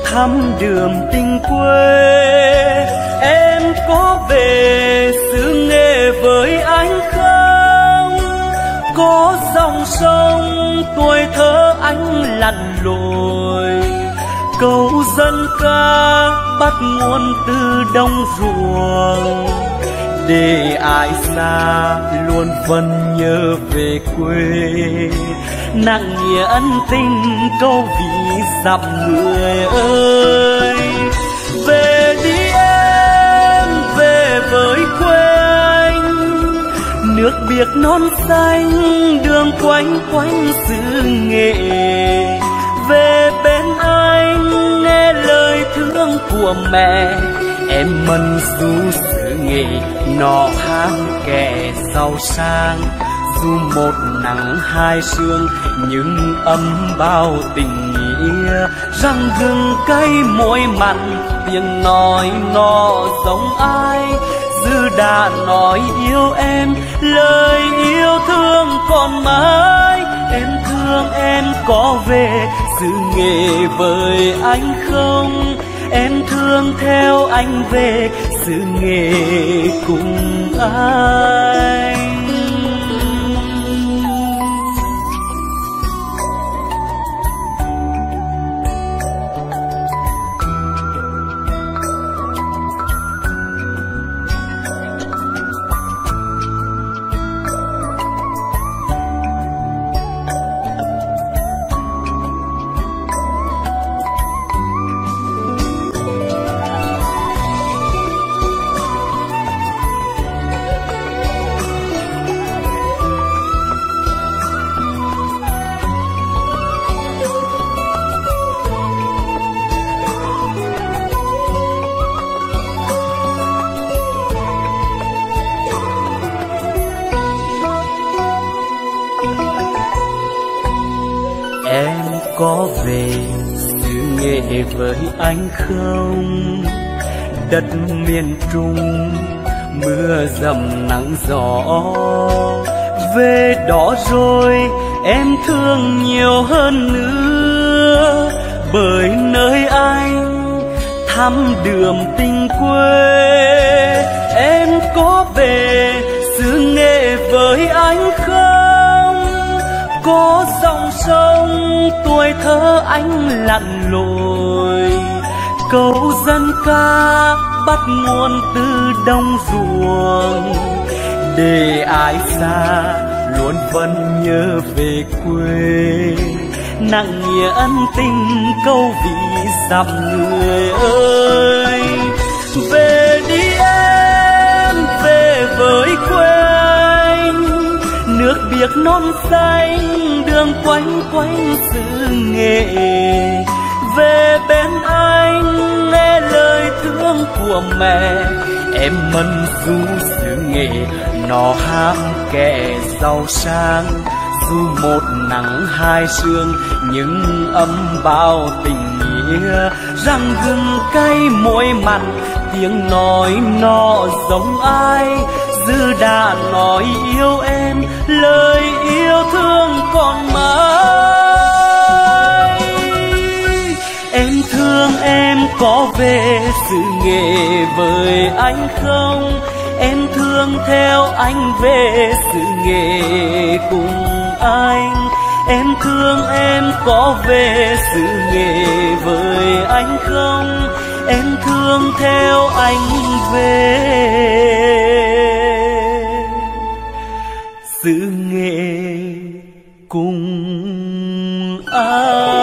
thăm đường tình quê. Em có về xứ Nghệ với anh không? Có dòng sông tuổi thơ anh lặn lội, câu dân ca bắt nguồn từ đồng ruộng, để ai xa luôn vẫn nhớ về quê. Nặng nghĩa ân tình câu ví dặm người ơi, về đi em, về với quê anh. Nước biếc non xanh đường quanh quanh xứ Nghệ, về bên anh nghe lời thương của mẹ. Em mân du xứ Nghệ nọ hang kẻ giàu sang, dù một nắng hai sương nhưng ấm bao tình nghĩa. Răng gừng cay môi mặn tiếng nói nó giống ai, dư đã nói yêu em lời yêu thương còn mãi. Em thương em có về xứ Nghệ với anh không? Em thương theo anh về xứ Nghệ cùng anh. Có về xứ Nghệ với anh không? Đất miền Trung mưa dầm nắng gió, về đó rồi em thương nhiều hơn nữa, bởi nơi anh thăm đường tình quê. Em có về xứ Nghệ với anh không? Có dòng sông tuổi thơ anh lặn lội, câu dân ca bắt nguồn từ đồng ruộng, để ai xa luôn vẫn nhớ về quê. Nặng nghĩa ân tình câu ví dặm người ơi, về đi em, về với quê anh. Nước biếc non xanh đường quanh quanh xứ Nghệ, về bên anh nghe lời thương của mẹ. Em mân du xứ Nghệ nọ hang kẻ giàu sang, dù một nắng hai sương nhưng ấm bao tình nghĩa. Răng gừng cay môi mặn tiếng nói nọ giống ai, dư đã nói yêu em lời yêu thương còn mãi. Em thương em có về xứ Nghệ với anh không? Em thương theo anh về xứ Nghệ cùng anh. Em thương em có về xứ Nghệ với anh không? Em thương theo anh về xứ Nghệ cùng ai.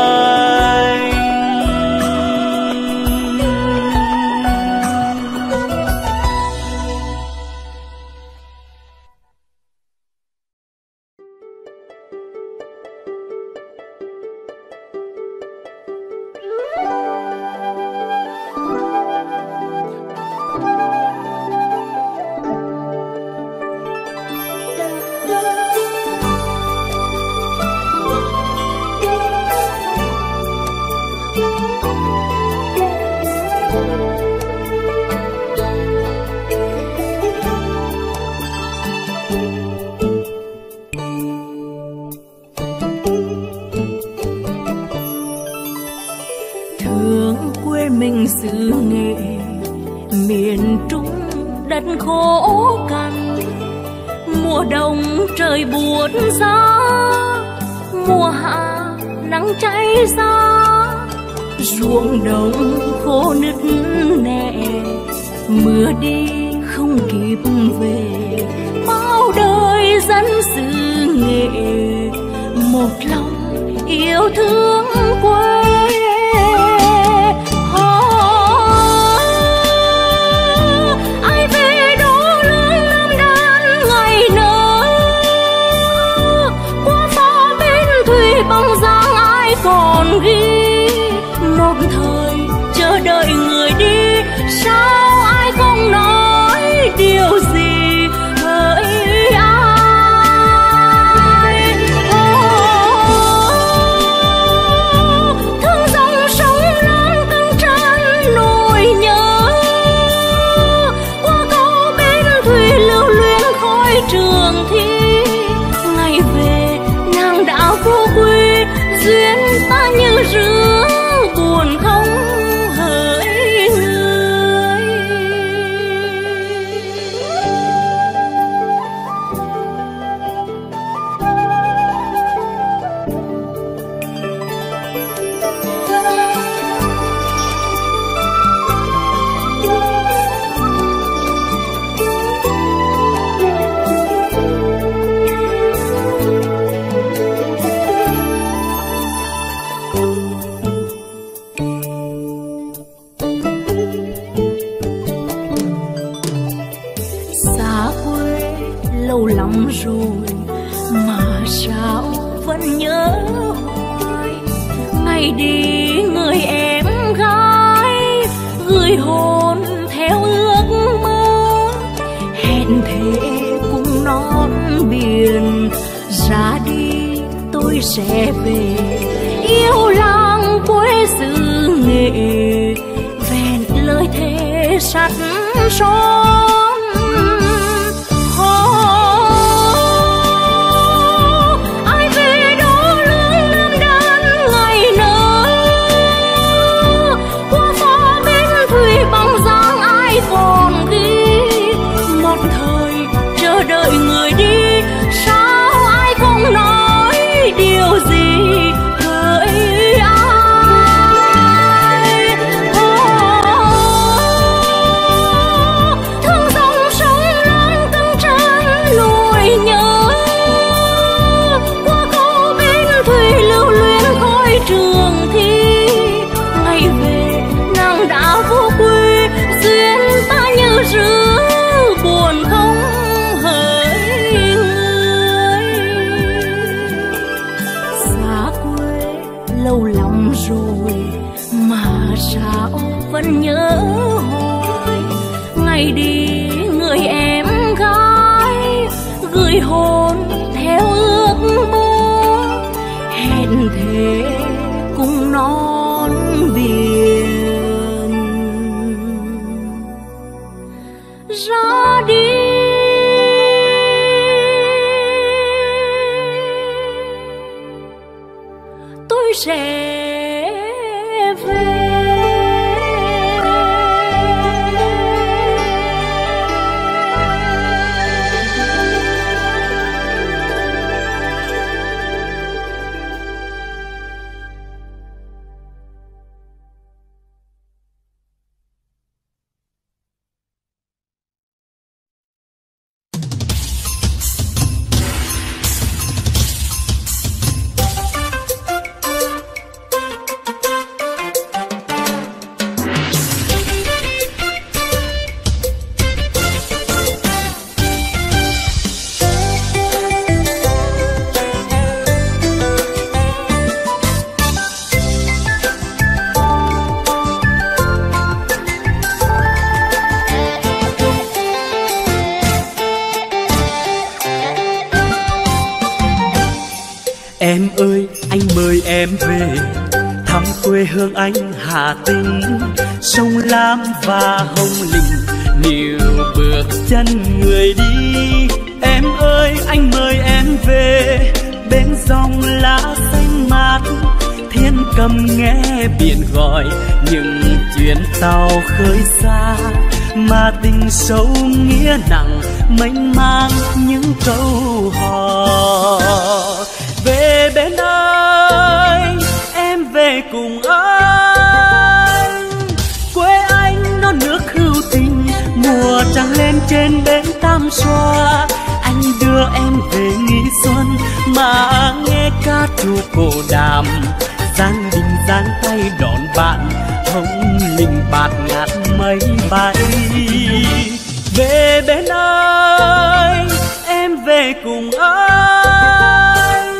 xứ Nghệ, miền Trung đất khổ cằn. Mùa đông trời buốt giá, mùa hạ nắng cháy ra. Ruộng đồng khô nứt nẻ, mưa đi không kịp về. Bao đời dân xứ Nghệ, một lòng yêu thương quê. Ai về đó lớn năm đàn ngày nở, qua phố bên thủy bóng dáng ai còn ghi. Một thời chờ đợi người đi, sao ai không nói điều gì hỡi ai. Thương dòng sông lớn căng tràn nỗi nhớ, qua câu bên thủy lưu luyến khói trường thi. Ngày về nàng đảo cố quy, duyên ta như rứa buồn không hỡi người. Lâu lắm rồi mà sao vẫn nhớ hoài. Ngày đi người em gái, gửi hồn theo ước mơ. Hẹn thề cùng non biển, ra đi tôi sẽ về. Yêu làng quê xứ Nghệ, vẹn lời thề sắt son. Lâu lắm rồi mà sao vẫn nhớ hoài. Ngày đi người em gái, gửi hồn theo ước mơ. Hẹn thề cùng non biển, ra đi tôi sẽ về. Em ơi, anh mời em về thăm quê hương anh Hà Tĩnh. Sông Lam và Hồng Lĩnh níu bước chân người đi. Em ơi, anh mời em về bên dòng lá xanh mát. Thiên cầm nghe biển gọi những Chuyện tàu khơi xa mà tình sâu nghĩa nặng, mênh mang những câu hò. Về bên anh, em về cùng anh, quê anh non nước hữu tình, mùa trăng lên trên bến Tam Xoa. Anh đưa em về nghỉ xuân mà nghe ca trù cổ đàm, giang đình giang tay đón bạn, hồng linh bạt ngát mây bay. Về bên anh, em về cùng anh,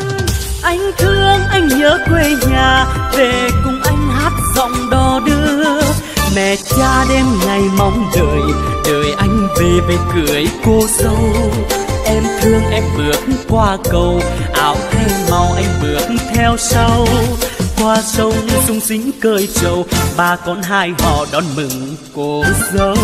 anh thương anh nhớ quê nhà, về cùng anh hát giọng đò đưa. Mẹ cha đêm ngày mong đợi, đợi anh về về cưới cô dâu. Em thương em bước qua cầu, áo thay màu anh bước theo sau. Qua sông sung sính cơi trầu, ba con hai họ đón mừng cô dâu.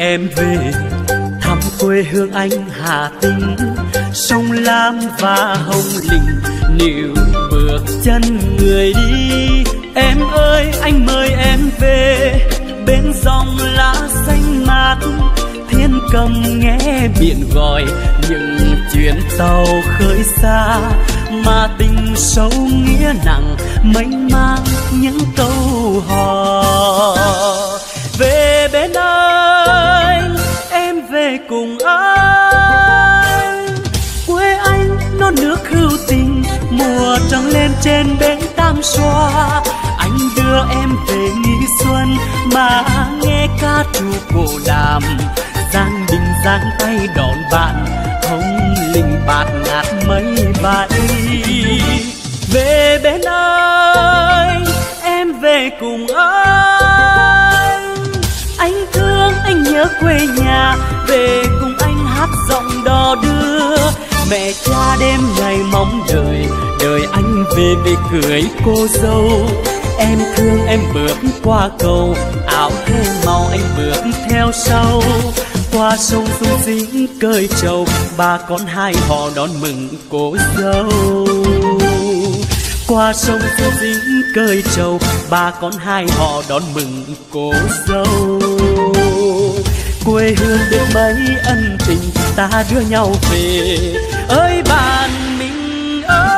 Em về thăm quê hương anh Hà Tĩnh, sông Lam và Hồng Lĩnh níu bước chân người đi. Em ơi anh mời em về, bên dòng lá xanh mát, thiên cầm nghe biển gọi, những chuyến tàu khơi xa mà tình sâu nghĩa nặng, mênh mang những câu hò. Về bên anh, em về cùng anh, quê anh non nước hữu tình, mùa trăng lên trên bến Tam Xoa. Anh đưa em về nghỉ xuân mà nghe ca trù cổ đàm, giang đình giang tay đón bạn, hồng linh bạt ngát mây bay. Về bên anh, em về cùng anh, anh thương anh nhớ quê nhà, về cùng anh hát giọng đò đưa. Mẹ cha đêm ngày mong đợi, đợi anh về về cưới cô dâu. Em thương em bước qua cầu, áo thêm màu anh bước theo sau. Qua sông sung sính cơi trầu, ba con hai họ đón mừng cô dâu. Qua sông sung sính cơi trầu, ba con hai họ đón mừng cô dâu. Quê hương biết mấy ân tình, ta đưa nhau về ơi bạn mình ơi.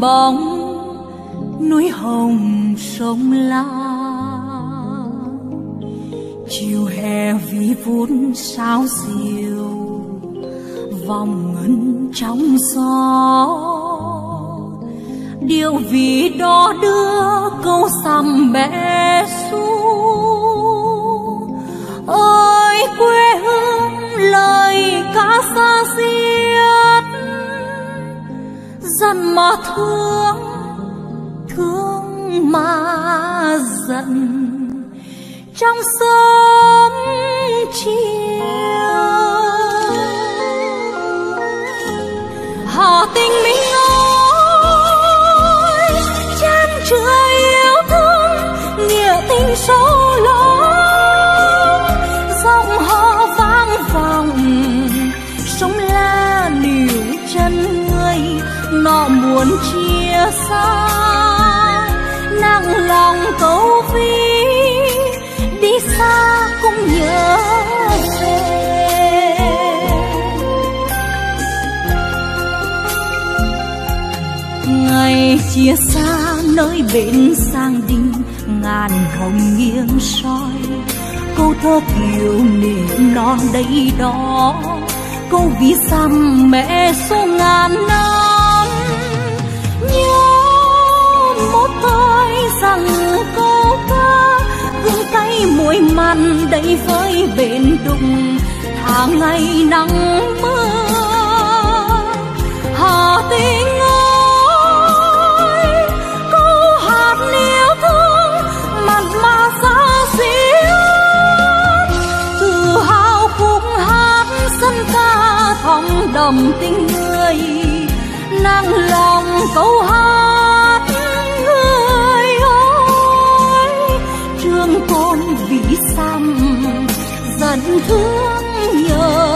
Bóng núi hồng sông La, chiều hè vi vuốt sao diều vòng ngân trong gió. Điều vì đó đưa câu sầm bé xu, ơi quê hương lời ca xa xiết. Dân mà thương, thương mà giận, trong sớm chiều Hà Tĩnh mình nói chan chứa yêu thương. sâu lớn, dòng họ vang vòng, sông la níu chân người, nọ muốn chia xa, nặng lòng câu ví, đi xa cũng nhớ về. Ngày chia xa nơi bến sang đình, ngàn hồng nghiêng soi câu thơ kiều niệm non đây đó, câu ví xăm mẹ số ngàn năm. Nhớ một thời rằng câu ca gương tay muối mặn đây với bến đùng, tháng ngày nắng mưa Hà Tĩnh. Đồng tình người nặng lòng câu hát người ơi, trường côn ví xăm dần thương nhớ.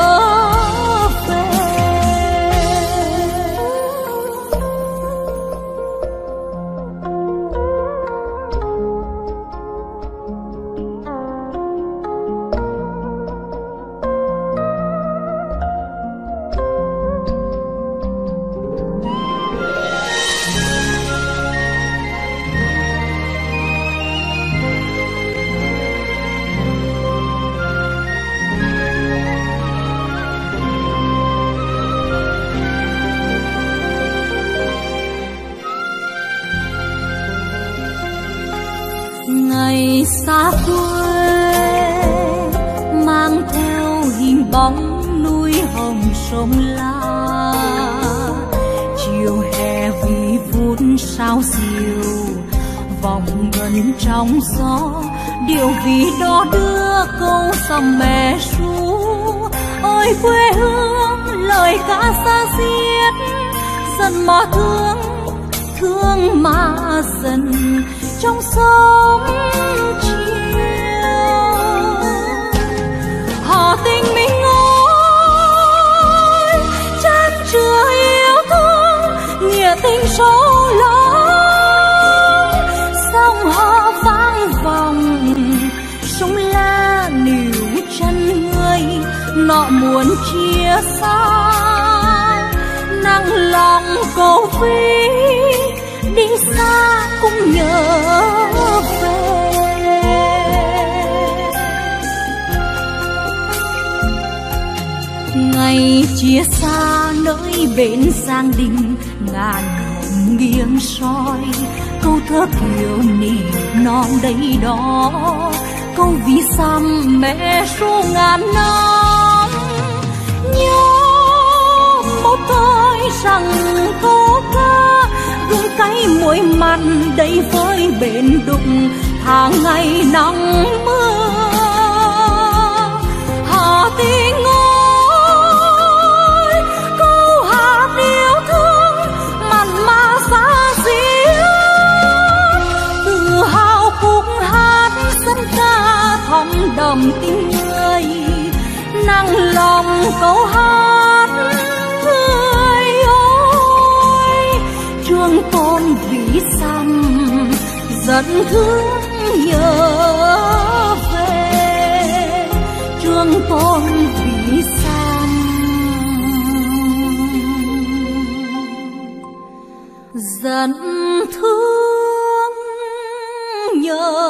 Xa quê mang theo hình bóng núi hồng sông La, chiều hè vì phút sao diều vòng gần trong gió, điều vì đó đưa câu dòng mẹ ru. Ôi quê hương lời ca xa xiết, dần mà thương thương mà dần trong sông chiều. Hà Tĩnh mình ơi, chan chứa yêu thương nghĩa tình sâu lớn, sông họ vang vòng, sông la níu chân người, nọ muốn chia xa, nặng lòng cầu ví đi xa cũng nhớ về. Ngày chia xa nơi bến Giang Đình, ngàn hồng nghiêng soi câu thơ kiều niệm non đây đó, câu ví xăm mẹ ru ngàn năm. Nhớ một thời rằng câu ca gương cay muối mặn đây với bến đục, tháng ngày nắng mưa Hà Tĩnh ơi, câu hát yêu thương mặn mà xa diết, tự hào cũng hát dân ca thắm đậm tình người, nặng lòng câu hát thương tôn ví xăm dần thương nhớ về, thương tôn ví xăm dần thương nhớ.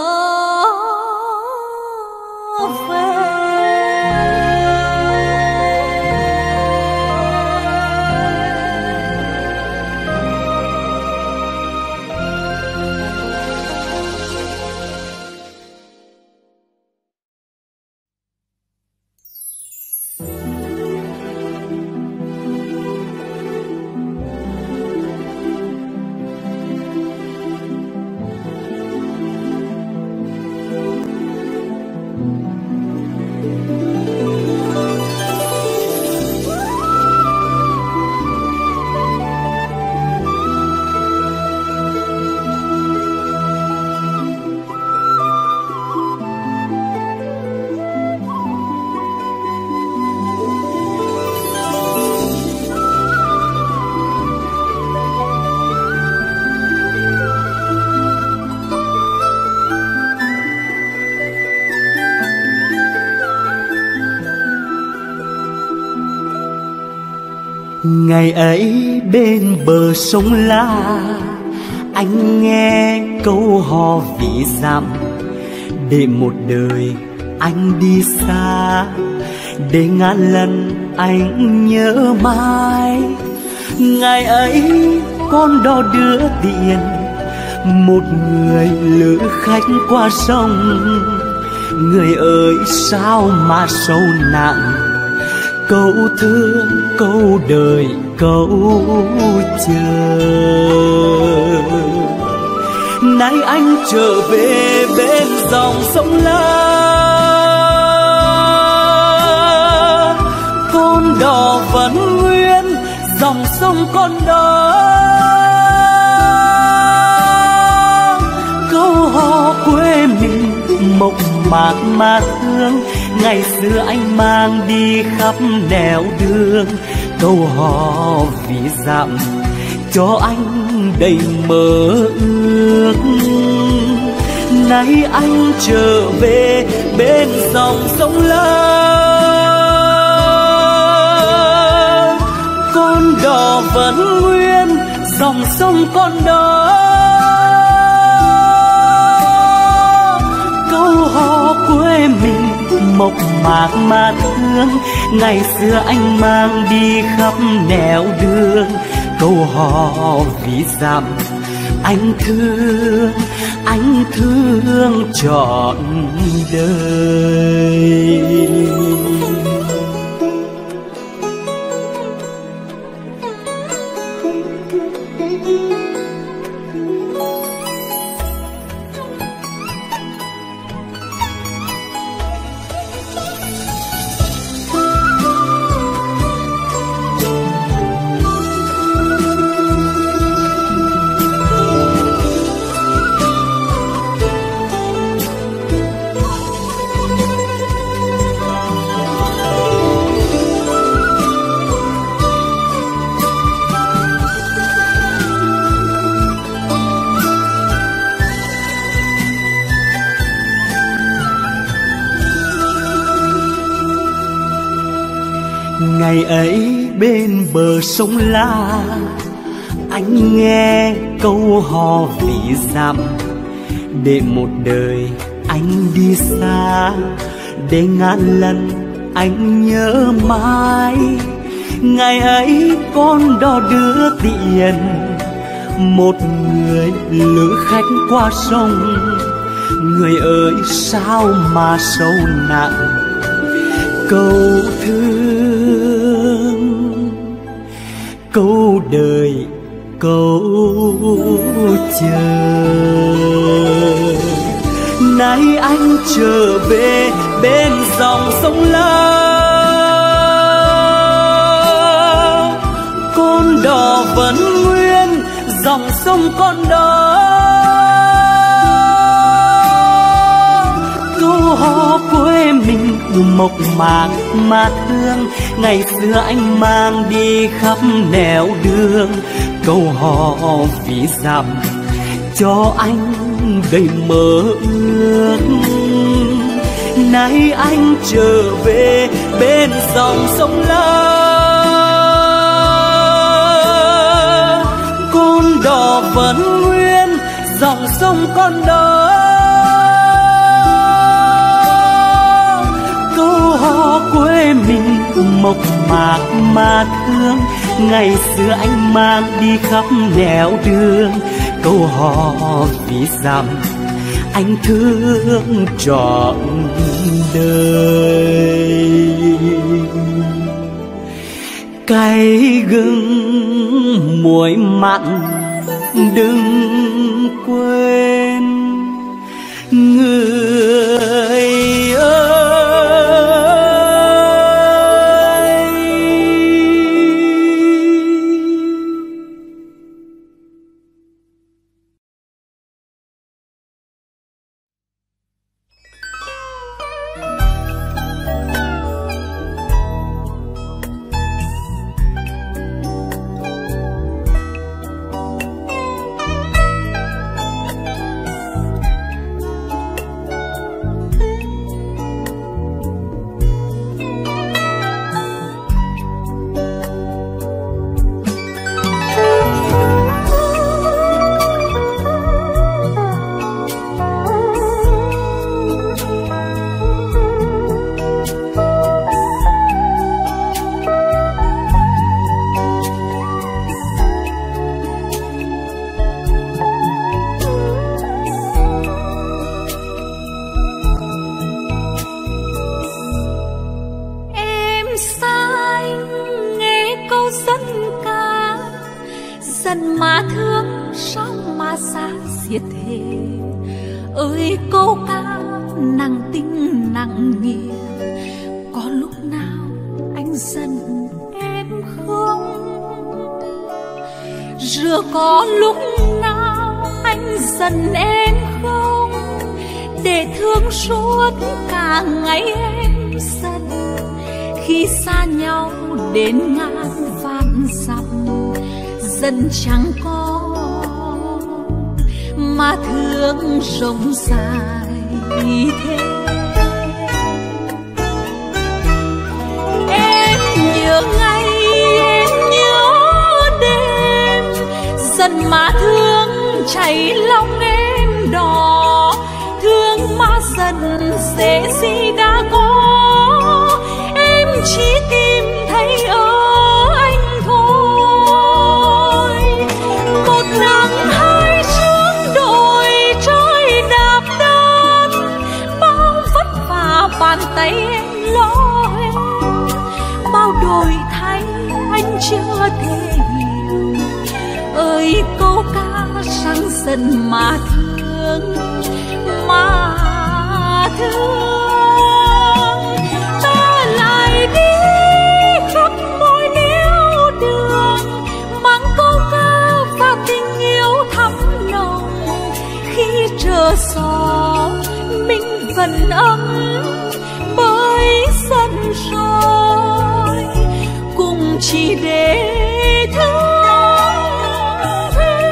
Ngày ấy bên bờ sông La, anh nghe câu hò ví dặm. Để một đời anh đi xa, để ngàn lần anh nhớ mãi. Ngày ấy con đò đưa tiền, một người lữ khách qua sông. Người ơi sao mà sâu nặng, câu thương câu đời câu chờ. Nay anh trở về bên dòng sông La, con đò vẫn nguyên, dòng sông con đò. Câu hò quê mình mộc mạc mà thương, ngày xưa anh mang đi khắp nẻo đường. Câu hò ví dặm cho anh đầy mơ ước. Nay anh trở về bên dòng sông La, con đò vẫn nguyên, dòng sông con đò. Câu hò quê mình mộc mạc mà thương, ngày xưa anh mang đi khắp nẻo đường. Câu hò ví dặm anh thương trọn đời. Ngày ấy bên bờ sông La, anh nghe câu hò ví dặm. Để một đời anh đi xa, để ngàn lần anh nhớ mãi. Ngày ấy con đò đưa tiền, một người lữ khách qua sông. Người ơi sao mà sâu nặng, câu thương câu đời câu chờ. Nay anh trở về bên dòng sông La, con đò vẫn nguyên, dòng sông con đò. Câu hò quê mình mộc mạc mà thương, ngày xưa anh mang đi khắp nẻo đường. Câu hò ví dặm cho anh đầy mơ ước. Nay anh trở về bên dòng sông La, con đò vẫn nguyên, dòng sông con đò. Câu hò quê mình mộc mạc mà thương, ngày xưa anh mang đi khắp nẻo đường. Câu hò ví dặm anh thương trọn đời. Cay gừng muối mặn đừng quên người ơi. mà thương sóng mà xa xiết thế. Ơi câu ca nặng tình nặng nghĩa, có lúc nào anh giận em không? Rồi có lúc nào anh giận em không? Để thương suốt cả ngày em giận, khi xa nhau đến ngàn vạn dặm, dân chẳng có mà thương rộng dài thế. Em nhớ ngày, em nhớ đêm, dần mà thương cháy lòng em đỏ, thương mà dần dễ gì đã có, em chỉ tìm thấy ở tay em lo em. Bao đổi thay anh chưa thể hiểu, ơi câu ca sáng dần mà thương, mà thương. Ta lại đi khắp mọi nẻo đường, mang câu ca và tình yêu thắm nồng. Khi trở gió mình vẫn ấm sân rồi, cùng chỉ để thương thế.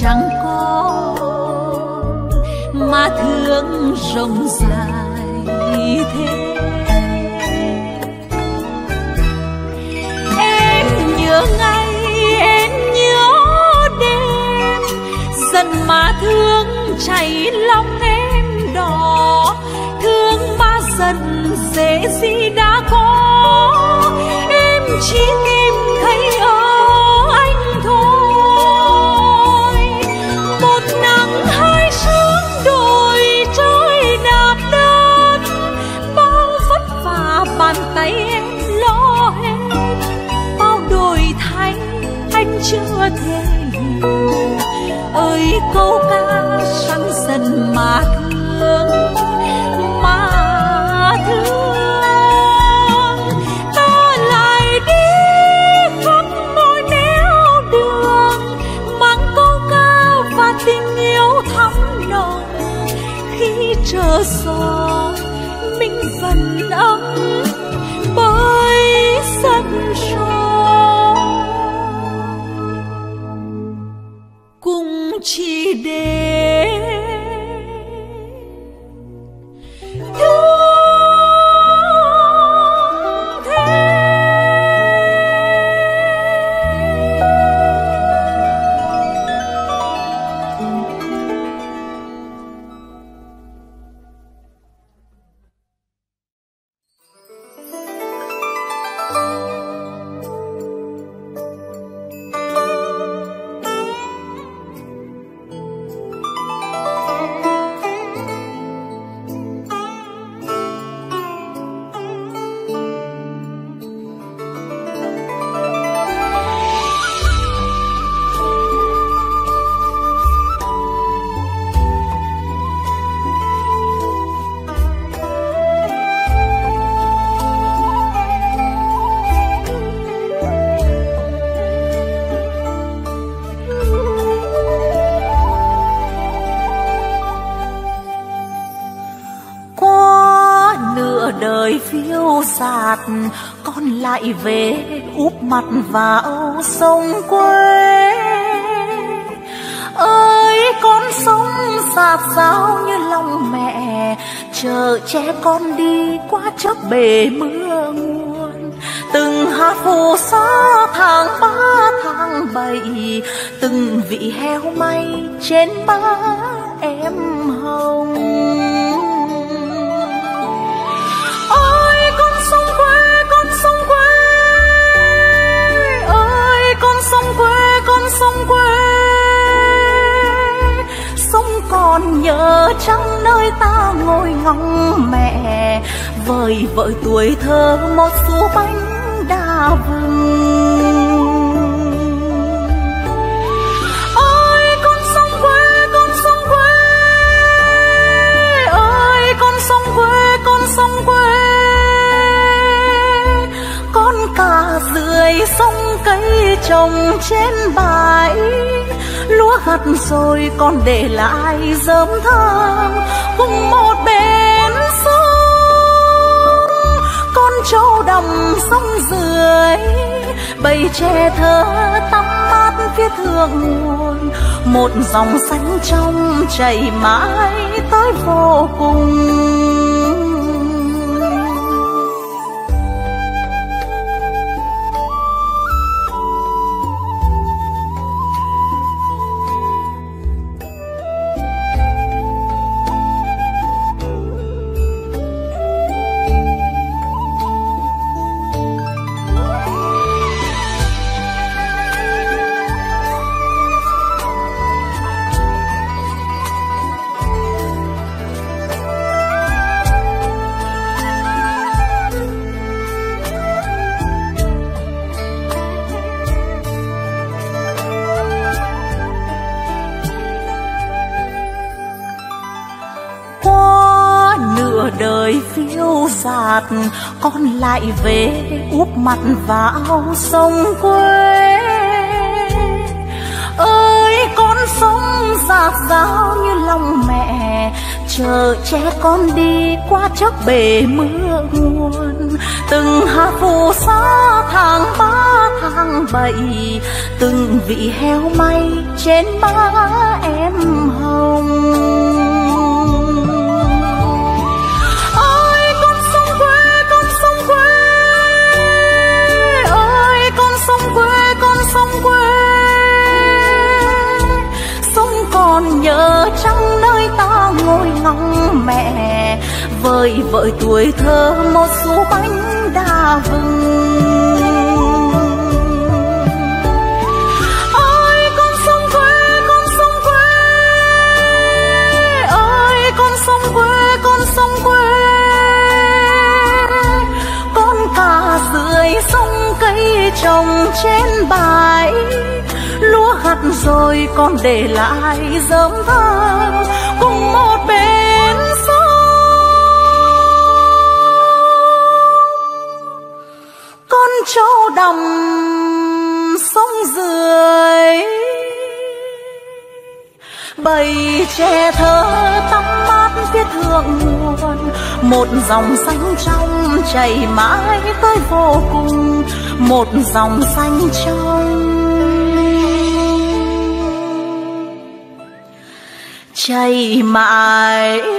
Chẳng có mà thương rộng dài thế. Em nhớ ngày, em nhớ đêm, dần mà thương cháy lòng em đỏ, thương mà dần dễ gì đã có, em chỉ tìm thấy ở tay em lo hết. Bao đổi thay anh chưa thể hiểu, ơi câu ca sáng dần mà thương, mà thương. Ta lại đi khắp mọi nẻo đường, mang câu ca và tình yêu thắm nồng. Khi trở gió mình vẫn ấm bởi sân rồi, cùng chỉ để thương thế. áo sạt, con lại về úp mặt vào sông quê. Ơi con sống sạt sáo như lòng mẹ, chờ che con đi qua chớp bể mưa nguồn. Từng hạt phù sa tháng ba tháng bảy, từng vị heo may trên ba em hồng. Ôi con sông quê, con sông quê, ơi con sông quê, con sông quê. Sông còn nhớ trăng nơi ta ngồi ngóng mẹ, vời vợi tuổi thơ một xu bánh đa vừng. Sông quê con cà rượi sông cây trồng trên bãi, lúa gặt rồi con để lại dớm thơm cùng một bên sông. Con trâu đầm sông rượi bầy tre thơ tắm mát phía thượng nguồn, một dòng xanh trong chảy mãi tới vô cùng. Con lại về úp mặt vào sông quê. Ơi con sống dạt dào như lòng mẹ, chờ che con đi qua chớp bể mưa nguồn. Từng hạt phù sa tháng ba tháng bảy, từng vị heo may trên ba em hồng. Con nhớ trăng nơi ta ngồi ngóng mẹ, vời vợi tuổi thơ một xu bánh đa vừng. Ôi con sông quê, con sông quê, ơi con sông quê, con sông quê. Con cà rượi sông cây trồng trên bãi, lúa gặt rồi con để lại dớm thơm cùng một bên sông. Con trâu đầm sông rượi bầy tre thơ tắm mát phía thượng nguồn, một dòng xanh trong chảy mãi tới vô cùng, một dòng xanh trong chảy mãi.